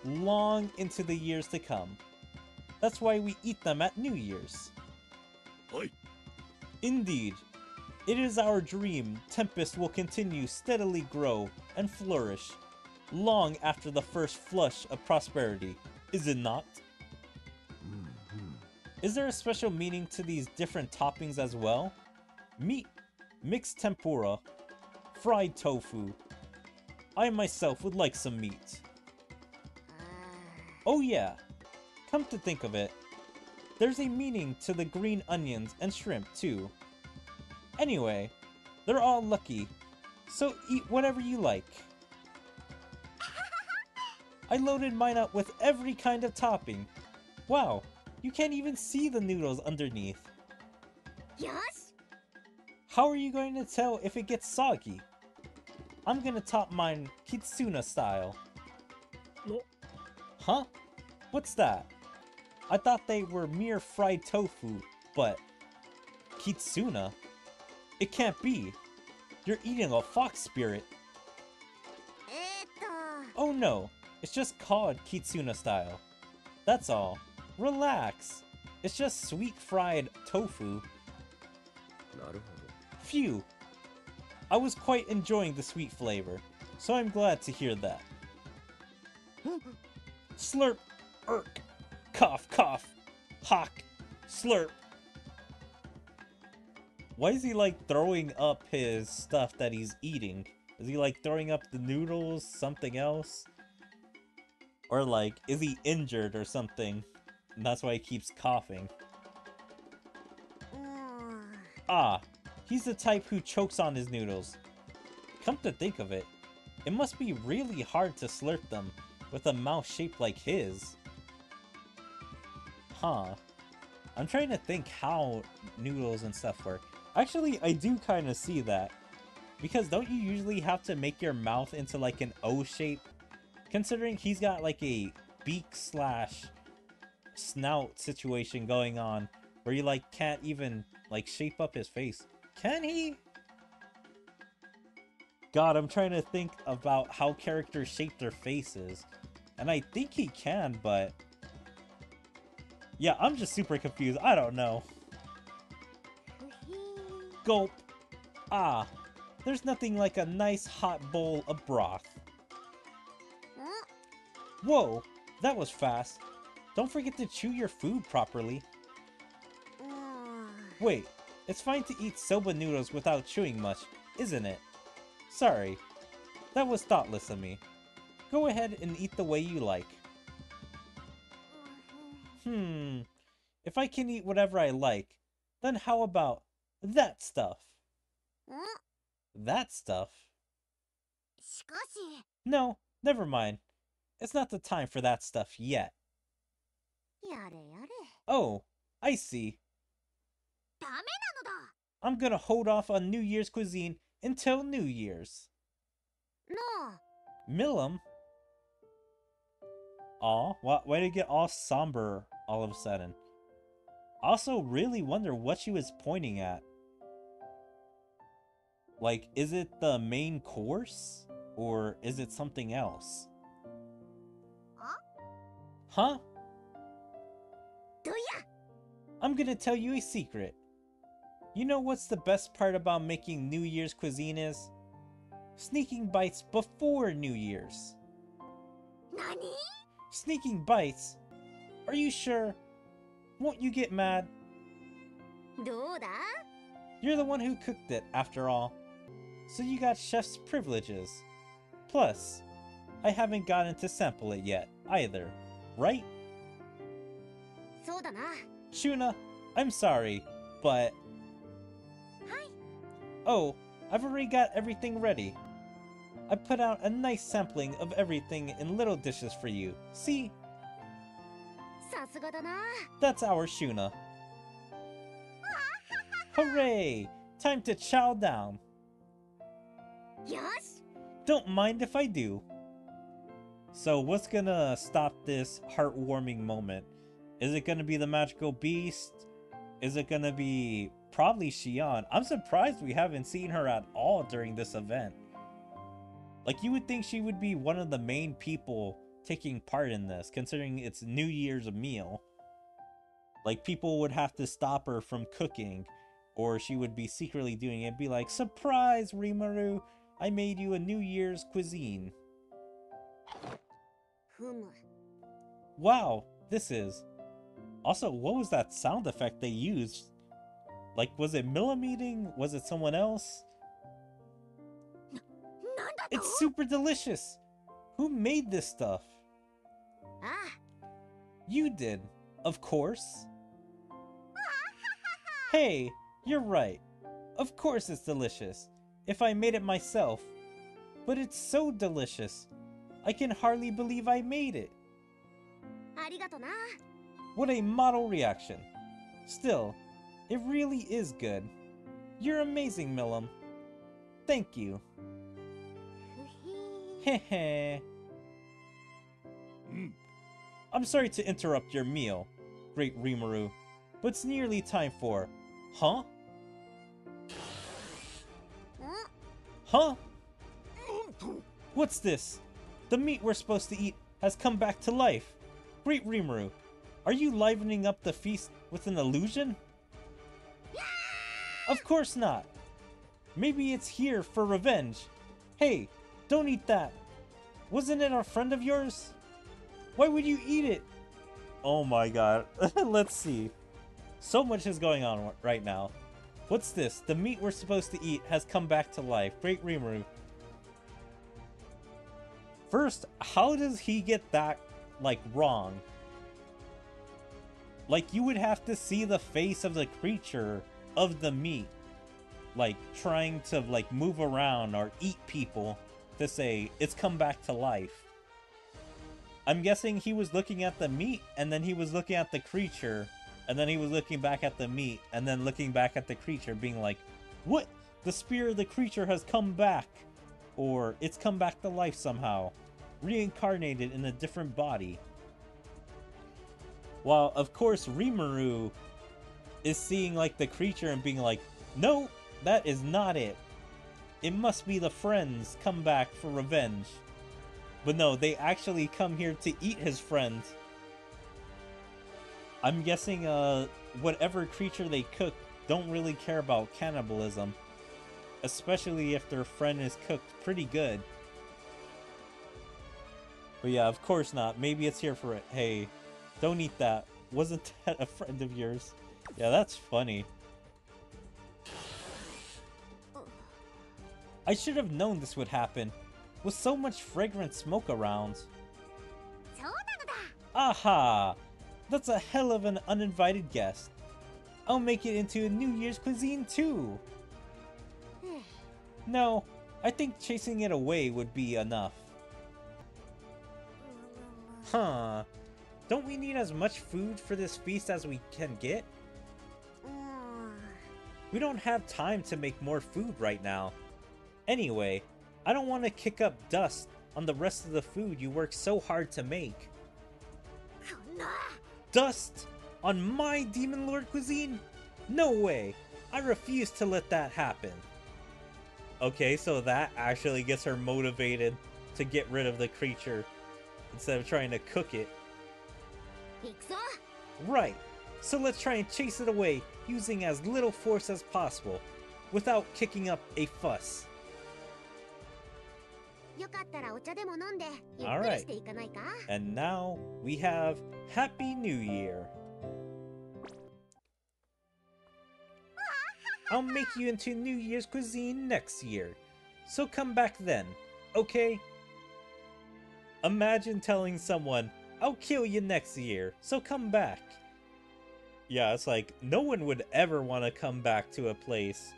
long into the years to come. That's why we eat them at New Year's. Oi. Indeed. It is our dream Tempest will continue steadily grow and flourish long after the first flush of prosperity, is it not? Mm-hmm. Is there a special meaning to these different toppings as well? Meat, mixed tempura, fried tofu. I myself would like some meat. Oh yeah, come to think of it, there's a meaning to the green onions and shrimp too. Anyway, they're all lucky, so eat whatever you like. I loaded mine up with every kind of topping. Wow, you can't even see the noodles underneath. Yes? How are you going to tell if it gets soggy? I'm gonna top mine Kitsuna style. No. Huh? What's that? I thought they were mere fried tofu, but Kitsuna? It can't be. You're eating a fox spirit. Oh no, it's just called Kitsuna style. That's all. Relax. It's just sweet fried tofu. Phew. I was quite enjoying the sweet flavor, so I'm glad to hear that. Slurp. Erk. Cough, cough. Hawk. Slurp. Why is he like throwing up his stuff that he's eating? Is he like throwing up the noodles, something else? Or like, is he injured or something? And that's why he keeps coughing. Ah, he's the type who chokes on his noodles. Come to think of it, it must be really hard to slurp them with a mouth shaped like his. Huh. I'm trying to think how noodles and stuff work. Actually, I do kind of see that. Because don't you usually have to make your mouth into like an O shape? Considering he's got like a beak slash snout situation going on where you like can't even like shape up his face. Can he? God, I'm trying to think about how characters shape their faces, and I think he can, but yeah, I'm just super confused. I don't know. Gulp. Ah, there's nothing like a nice hot bowl of broth. Whoa, that was fast. Don't forget to chew your food properly. Wait, it's fine to eat soba noodles without chewing much, isn't it? Sorry, that was thoughtless of me. Go ahead and eat the way you like. Hmm, if I can eat whatever I like, then how about that stuff? That stuff? No, never mind. It's not the time for that stuff yet. Oh, I see. I'm gonna hold off on New Year's cuisine until New Year's. No. Milim? Aw, why, why did it get all somber all of a sudden? Also really wonder what she was pointing at. Like, is it the main course? Or is it something else? Huh? I'm gonna tell you a secret. You know what's the best part about making New Year's cuisine is? Sneaking bites before New Year's. Nani? Sneaking bites? Are you sure? Won't you get mad? You're the one who cooked it, after all. So you got chef's privileges. Plus, I haven't gotten to sample it yet, either. Right? Shuna, I'm sorry, but... Oh, I've already got everything ready. I put out a nice sampling of everything in little dishes for you, see? That's our Shuna. Hooray! Time to chow down. Yes? Don't mind if I do. So what's gonna stop this heartwarming moment? Is it gonna be the magical beast? Is it gonna be... probably Shion. I'm surprised we haven't seen her at all during this event. Like, you would think she would be one of the main people taking part in this, considering it's New Year's meal. Like, people would have to stop her from cooking, or she would be secretly doing it and be like, surprise, Rimuru! I made you a New Year's cuisine. Wow, this is... Also, what was that sound effect they used? Like, was it Milim eating? Was it someone else? It's super delicious! Who made this stuff? Ah. You did, of course. Hey, you're right. Of course it's delicious, if I made it myself. But it's so delicious, I can hardly believe I made it. What a model reaction. Still, it really is good. You're amazing, Milim. Thank you. Hehe. I'm sorry to interrupt your meal, great Rimuru, but it's nearly time for... Huh? Huh? What's this? The meat we're supposed to eat has come back to life. Great Rimuru, are you livening up the feast with an illusion? Of course not. Maybe it's here for revenge. Hey, don't eat that. Wasn't it a friend of yours? Why would you eat it? Oh my god. Let's see. So much is going on right now. What's this? The meat we're supposed to eat has come back to life. Great Rimuru. First, how does he get that, like, wrong? Like, you would have to see the face of the creature... of the meat, like trying to like move around or eat people to say it's come back to life. I'm guessing he was looking at the meat and then he was looking at the creature and then he was looking back at the meat and then looking back at the creature being like, what? The spirit of the creature has come back, or it's come back to life somehow, reincarnated in a different body. While, of course, Rimuru is seeing, like, the creature and being like, no, that is not it. It must be the friends come back for revenge. But no, they actually come here to eat his friend. I'm guessing uh, whatever creature they cook don't really care about cannibalism. Especially if their friend is cooked pretty good. But yeah, of course not. Maybe it's here for it. Hey, don't eat that. Wasn't that a friend of yours? Yeah, that's funny. I should have known this would happen. With so much fragrant smoke around. Aha! That's a hell of an uninvited guest. I'll make it into a New Year's cuisine too! No, I think chasing it away would be enough. Huh. Don't we need as much food for this feast as we can get? We don't have time to make more food right now. Anyway, I don't want to kick up dust on the rest of the food you worked so hard to make. Dust on my Demon Lord cuisine? No way! I refuse to let that happen. Okay, so that actually gets her motivated to get rid of the creature instead of trying to cook it. Right, so let's try and chase it away using as little force as possible without kicking up a fuss. Alright, and now we have Happy New Year. I'll make you into New Year's cuisine next year, so come back then, okay? Imagine telling someone, I'll kill you next year, so come back. Yeah, it's like, no one would ever want to come back to a place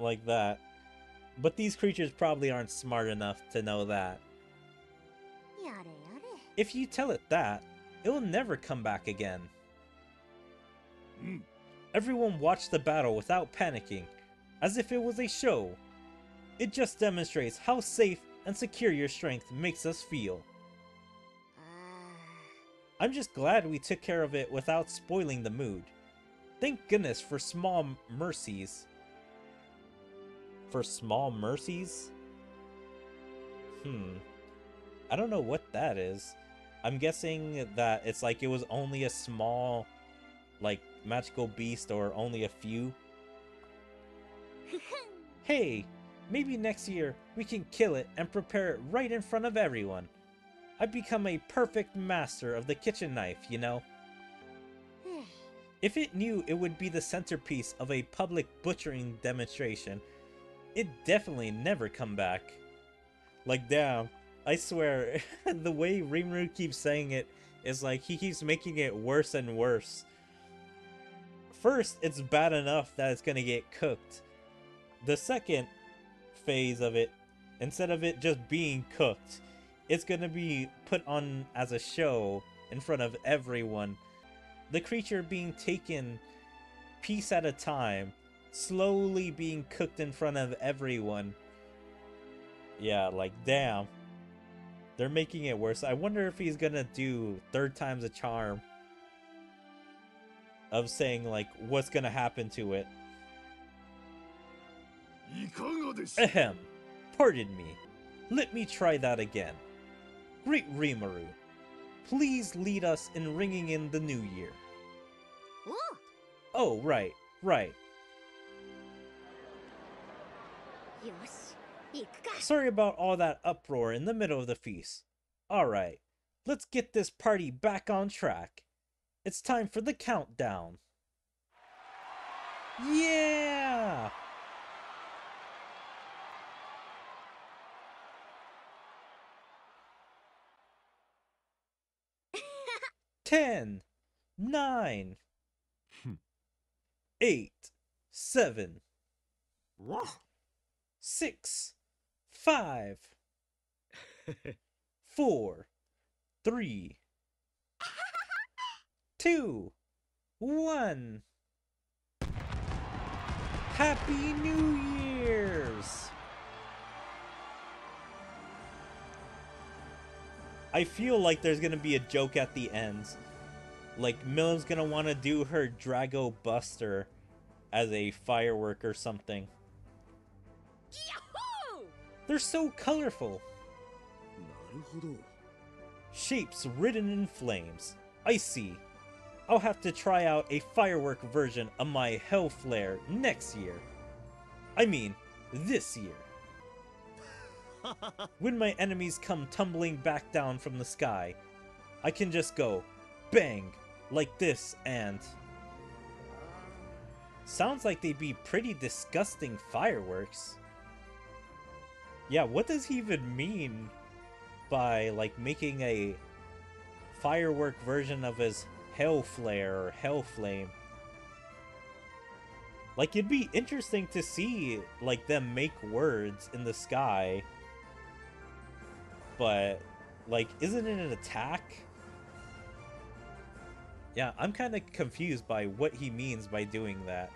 like that. But these creatures probably aren't smart enough to know that. If you tell it that, it will never come back again. Mm. Everyone watched the battle without panicking, as if it was a show. It just demonstrates how safe and secure your strength makes us feel. I'm just glad we took care of it without spoiling the mood. Thank goodness for small mercies. For small mercies? Hmm. I don't know what that is. I'm guessing that it's like it was only a small, like, magical beast or only a few. Hey, maybe next year we can kill it and prepare it right in front of everyone. I've become a perfect master of the kitchen knife, you know. If it knew it would be the centerpiece of a public butchering demonstration, it definitely never come back. Like, damn, I swear, the way Rimuru keeps saying it is like he keeps making it worse and worse. First, it's bad enough that it's gonna get cooked. The second phase of it, instead of it just being cooked, it's gonna be put on as a show in front of everyone. The creature being taken piece at a time, slowly being cooked in front of everyone. Yeah, like, damn. They're making it worse. I wonder if he's gonna do third time's a charm. Of saying, like, what's gonna happen to it. Ahem. Pardon me. Let me try that again. Great Rimuru, please lead us in ringing in the new year. Ooh. Oh, right, right. Sorry about all that uproar in the middle of the feast. Alright, let's get this party back on track. It's time for the countdown. Yeah! Ten, nine, eight, seven, six, five, four, three, two, one. Happy New Year's! I feel like there's gonna be a joke at the end. Like, Milim's gonna want to do her Drago Buster as a firework or something. Yahoo! They're so colorful. Shapes ridden in flames. I see. I'll have to try out a firework version of my Hell Flare next year. I mean, this year. When my enemies come tumbling back down from the sky, I can just go bang like this and... Sounds like they'd be pretty disgusting fireworks. Yeah, what does he even mean by, like, making a firework version of his Hell Flare or Hell Flame? Like, it'd be interesting to see, like, them make words in the sky. But, like, isn't it an attack? Yeah, I'm kind of confused by what he means by doing that.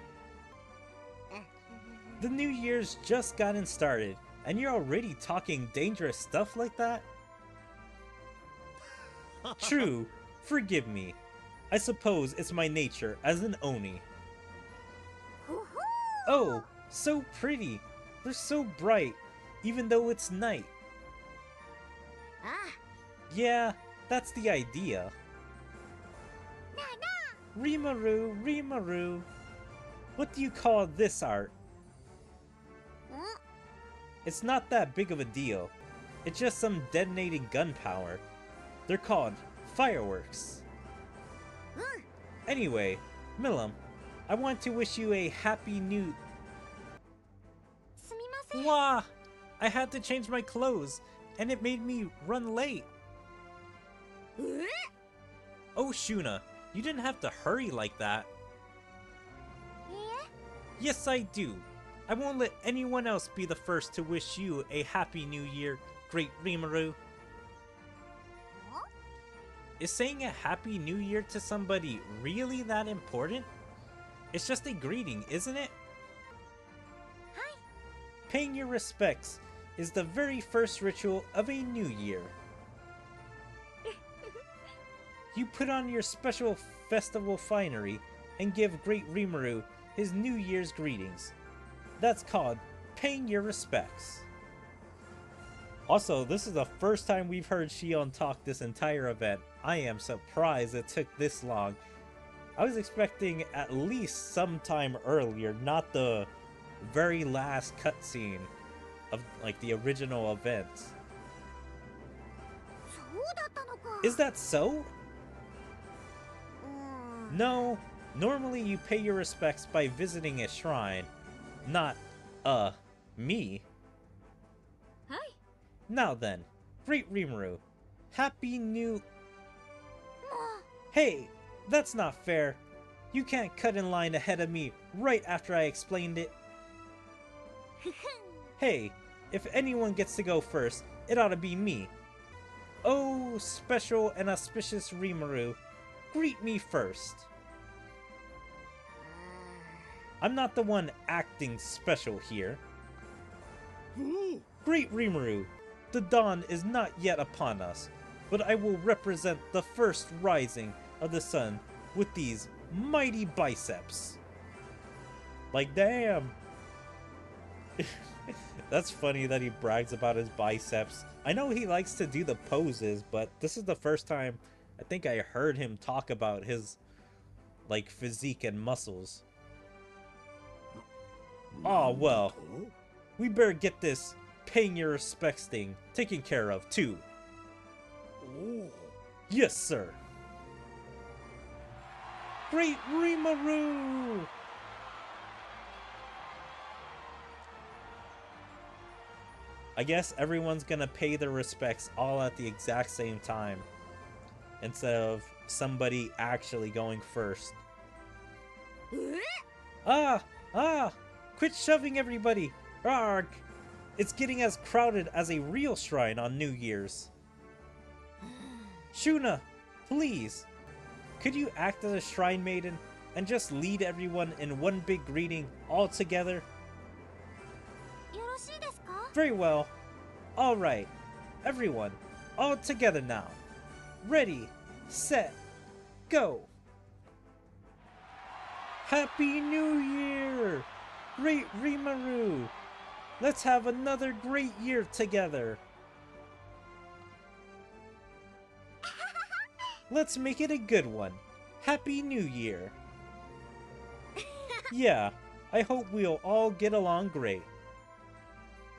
The New Year's just gotten started, and you're already talking dangerous stuff like that? True, forgive me. I suppose it's my nature as an Oni. Oh, so pretty. They're so bright, even though it's night. Ah. Yeah, that's the idea. Nah, nah. Rimuru, Rimuru. What do you call this art? Mm. It's not that big of a deal. It's just some detonating gunpowder. They're called fireworks. Mm. Anyway, Milim, I want to wish you a happy new... Sumimasen. Wah! I had to change my clothes, and it made me run late. Oh, Shuna, you didn't have to hurry like that. Yeah? Yes, I do. I won't let anyone else be the first to wish you a happy new year, great Rimuru. Huh? Is saying a happy new year to somebody really that important? It's just a greeting, isn't it? Hi. Paying your respects is the very first ritual of a new year. You put on your special festival finery and give Great Rimuru his New Year's greetings. That's called paying your respects. Also, this is the first time we've heard Shion talk this entire event. I am surprised it took this long. I was expecting at least some time earlier, not the very last cutscene of, like, the original event. Is that so? Mm. No, normally you pay your respects by visiting a shrine, not, uh, me. Hi. Now then, Great Rimuru, happy new... Mm. Hey! That's not fair. You can't cut in line ahead of me right after I explained it. Hey, if anyone gets to go first, it ought to be me. Oh, special and auspicious Rimuru, greet me first. I'm not the one acting special here. Great Rimuru, the dawn is not yet upon us, but I will represent the first rising of the sun with these mighty biceps. Like, damn. That's funny that he brags about his biceps. I know he likes to do the poses, but this is the first time I think I heard him talk about his, like, physique and muscles. Oh well, we better get this paying your respects thing taken care of too. Yes, sir. Great Rimuru! I guess everyone's gonna pay their respects all at the exact same time, instead of somebody actually going first. Ah! Ah! Quit shoving everybody! Arrgh! It's getting as crowded as a real shrine on New Year's. Shuna! Please! Could you act as a shrine maiden and just lead everyone in one big greeting all together? Very well. All right. Everyone, all together now. Ready, set, go. Happy New Year! Great Rimuru! Let's have another great year together! Let's make it a good one! Happy New Year! Yeah, I hope we'll all get along great.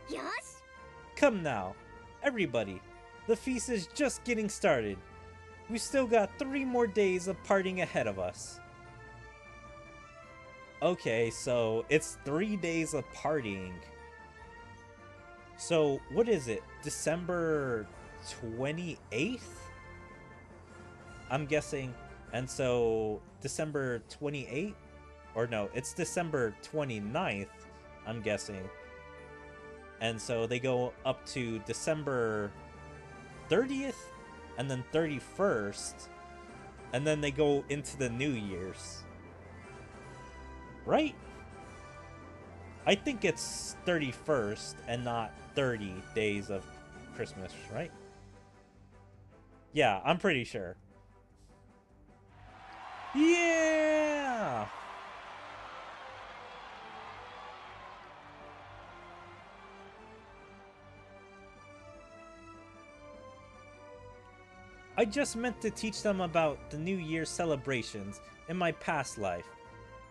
Yes? Come now, everybody, the feast is just getting started. We still got three more days of partying ahead of us. Okay, so it's three days of partying. So, what is it? December twenty-eighth? I'm guessing. And so, December twenty-eighth? Or no, it's December twenty-ninth, I'm guessing. And so they go up to December thirtieth, and then thirty-first, and then they go into the New Year's. Right? I think it's thirty-first and not thirty days of Christmas, right? Yeah, I'm pretty sure. Yeah! I just meant to teach them about the New Year celebrations in my past life,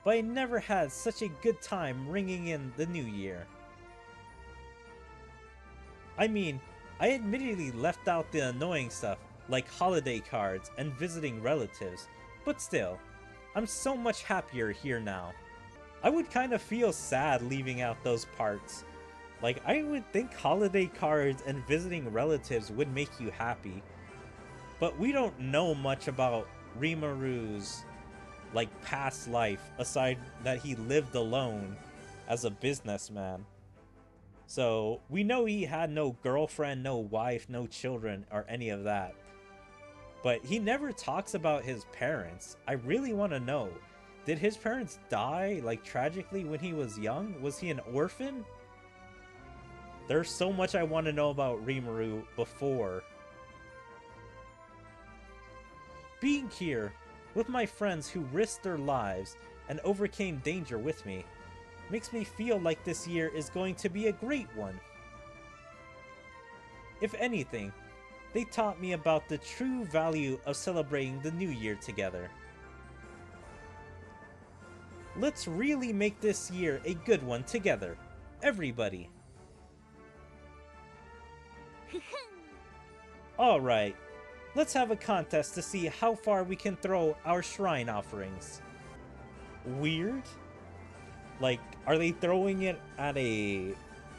but I never had such a good time ringing in the New Year. I mean, I admittedly left out the annoying stuff like holiday cards and visiting relatives, but still, I'm so much happier here now. I would kind of feel sad leaving out those parts. Like, I would think holiday cards and visiting relatives would make you happy. But we don't know much about Rimuru's, like, past life, aside that he lived alone as a businessman. So, we know he had no girlfriend, no wife, no children, or any of that. But he never talks about his parents. I really want to know, did his parents die, like, tragically when he was young? Was he an orphan? There's so much I want to know about Rimuru before. Being here with my friends who risked their lives and overcame danger with me makes me feel like this year is going to be a great one. If anything, they taught me about the true value of celebrating the New Year together. Let's really make this year a good one together, everybody. All right. Let's have a contest to see how far we can throw our shrine offerings. Weird? Like, are they throwing it at a,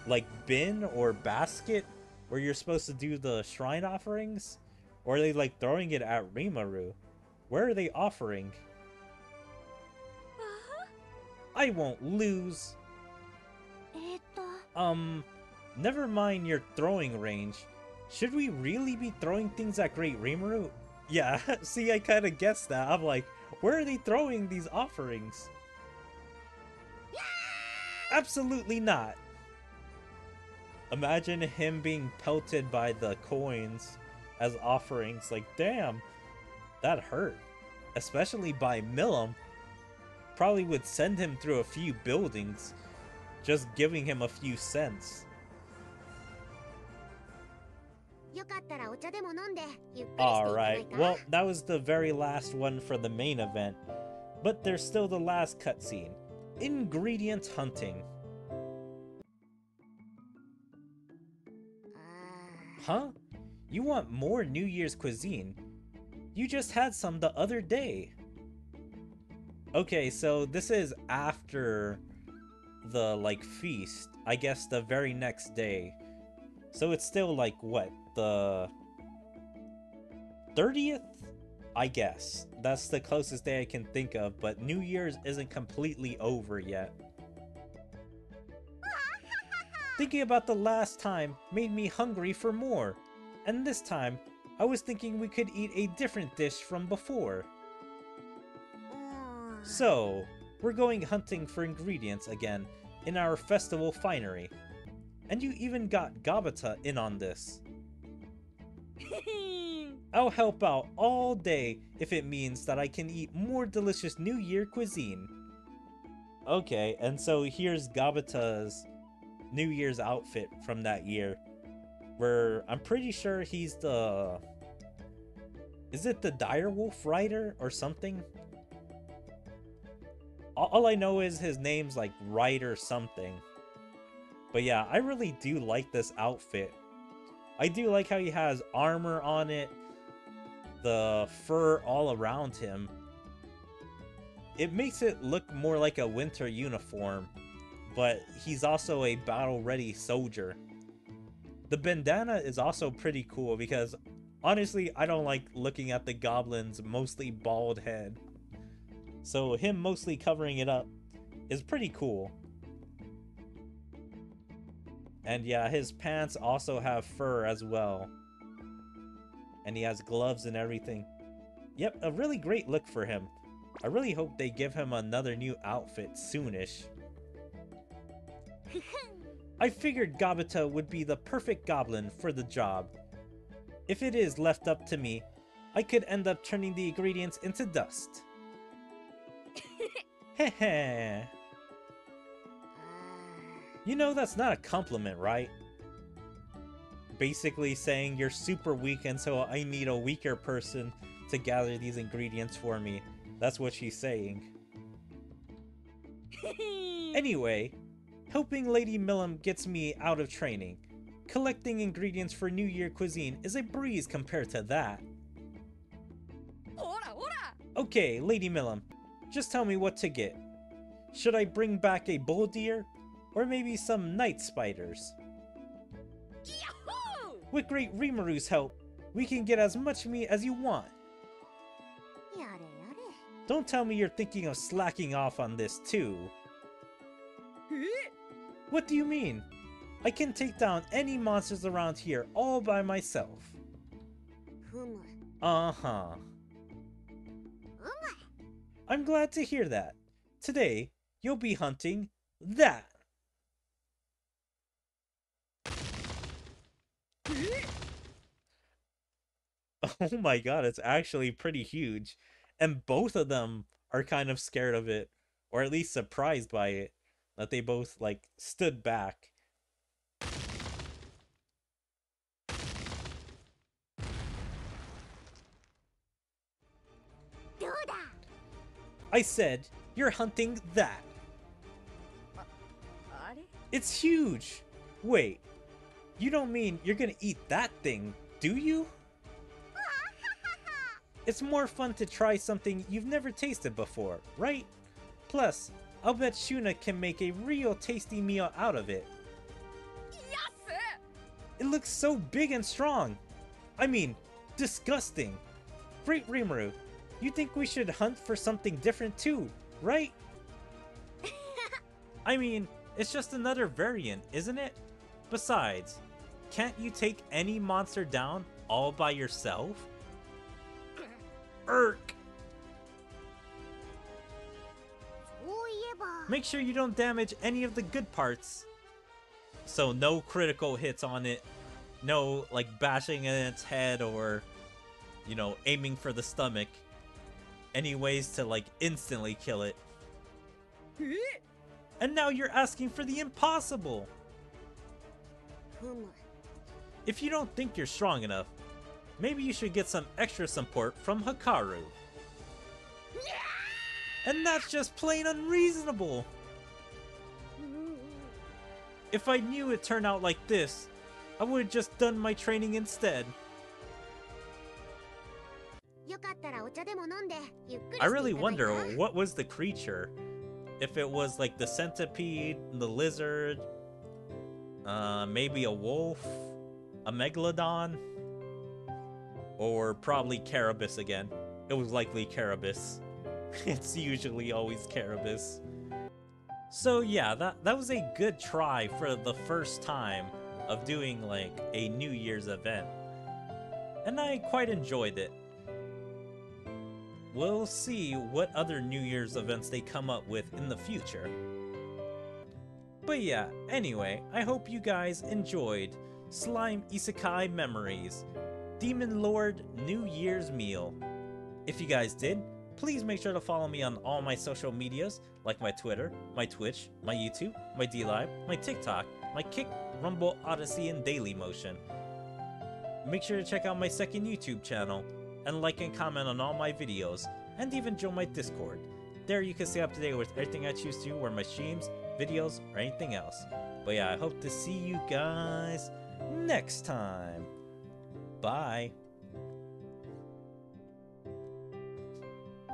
like, bin or basket where you're supposed to do the shrine offerings? Or are they, like, throwing it at Rimuru? Where are they offering? Uh-huh. I won't lose. Um, never mind your throwing range. Should we really be throwing things at Great Rimuru? Yeah, see, I kind of guessed that. I'm like, where are they throwing these offerings? Yeah! Absolutely not. Imagine him being pelted by the coins as offerings. Like, damn, that hurt. Especially by Milim. Probably would send him through a few buildings, just giving him a few cents. Alright, well, that was the very last one for the main event, but there's still the last cutscene, Ingredient Hunting. Huh? You want more New Year's cuisine? You just had some the other day. Okay, so this is after the, like, feast, I guess the very next day. So it's still, like, what? The thirtieth, I guess. That's the closest day I can think of, but New Year's isn't completely over yet. Thinking about the last time made me hungry for more, and this time I was thinking we could eat a different dish from before. So, we're going hunting for ingredients again in our festival finery. And you even got Gabata in on this. I'll help out all day if it means that I can eat more delicious New Year cuisine. Okay, and so here's Gabata's New Year's outfit from that year, where I'm pretty sure he's the... Is it the Direwolf Rider or something? All I know is his name's like Rider something. But yeah, I really do like this outfit. I do like how he has armor on it, the fur all around him. It makes it look more like a winter uniform, but he's also a battle-ready soldier. The bandana is also pretty cool because, honestly, I don't like looking at the goblin's mostly bald head. So him mostly covering it up is pretty cool. And yeah, his pants also have fur as well. And he has gloves and everything. Yep, a really great look for him. I really hope they give him another new outfit soonish. I figured Gabata would be the perfect goblin for the job. If it is left up to me, I could end up turning the ingredients into dust. Heh. You know, that's not a compliment, right? Basically saying you're super weak and so I need a weaker person to gather these ingredients for me. That's what she's saying. Anyway, helping Lady Milim gets me out of training. Collecting ingredients for New Year cuisine is a breeze compared to that. Ora, ora. Okay, Lady Milim, just tell me what to get. Should I bring back a bull deer? Or maybe some night spiders? Yahoo! With Great Rimuru's help, we can get as much meat as you want. Yada, yada. Don't tell me you're thinking of slacking off on this too. Huh? What do you mean? I can take down any monsters around here all by myself. Huma. Uh-huh. I'm glad to hear that. Today, you'll be hunting that. Oh my god, it's actually pretty huge. And both of them are kind of scared of it, or at least surprised by it, that they both, like, stood back. I said, you're hunting that. It's huge! Wait, you don't mean you're gonna eat that thing, do you? It's more fun to try something you've never tasted before, right? Plus, I'll bet Shuna can make a real tasty meal out of it. Yes, sir. It looks so big and strong. I mean, disgusting. Great Rimuru, you think we should hunt for something different too, right? I mean, it's just another variant, isn't it? Besides, can't you take any monster down all by yourself? Irk! Make sure you don't damage any of the good parts. So no critical hits on it. No, like, bashing in its head or, you know, aiming for the stomach. Any ways to, like, instantly kill it. And now you're asking for the impossible! If you don't think you're strong enough, maybe you should get some extra support from Hakaru. And that's just plain unreasonable! If I knew it'd turn out like this, I would've just done my training instead. I really wonder what was the creature. If it was like the centipede, the lizard, uh, maybe a wolf, a megalodon, or probably Carabus again. It was likely Carabus. It's usually always Carabus. So yeah, that, that was a good try for the first time of doing like a New Year's event. And I quite enjoyed it. We'll see what other New Year's events they come up with in the future. But yeah, anyway, I hope you guys enjoyed Slime Isekai Memories, Demon Lord New Year's Meal. If you guys did, please make sure to follow me on all my social medias, like my Twitter, my Twitch, my YouTube, my DLive, my TikTok, my Kick, Rumble, Odyssey, and Dailymotion. Make sure to check out my second YouTube channel, and like and comment on all my videos, and even join my Discord. There you can stay up to date with everything I choose to do, or my streams, videos, or anything else. But yeah, I hope to see you guys next time. Bye!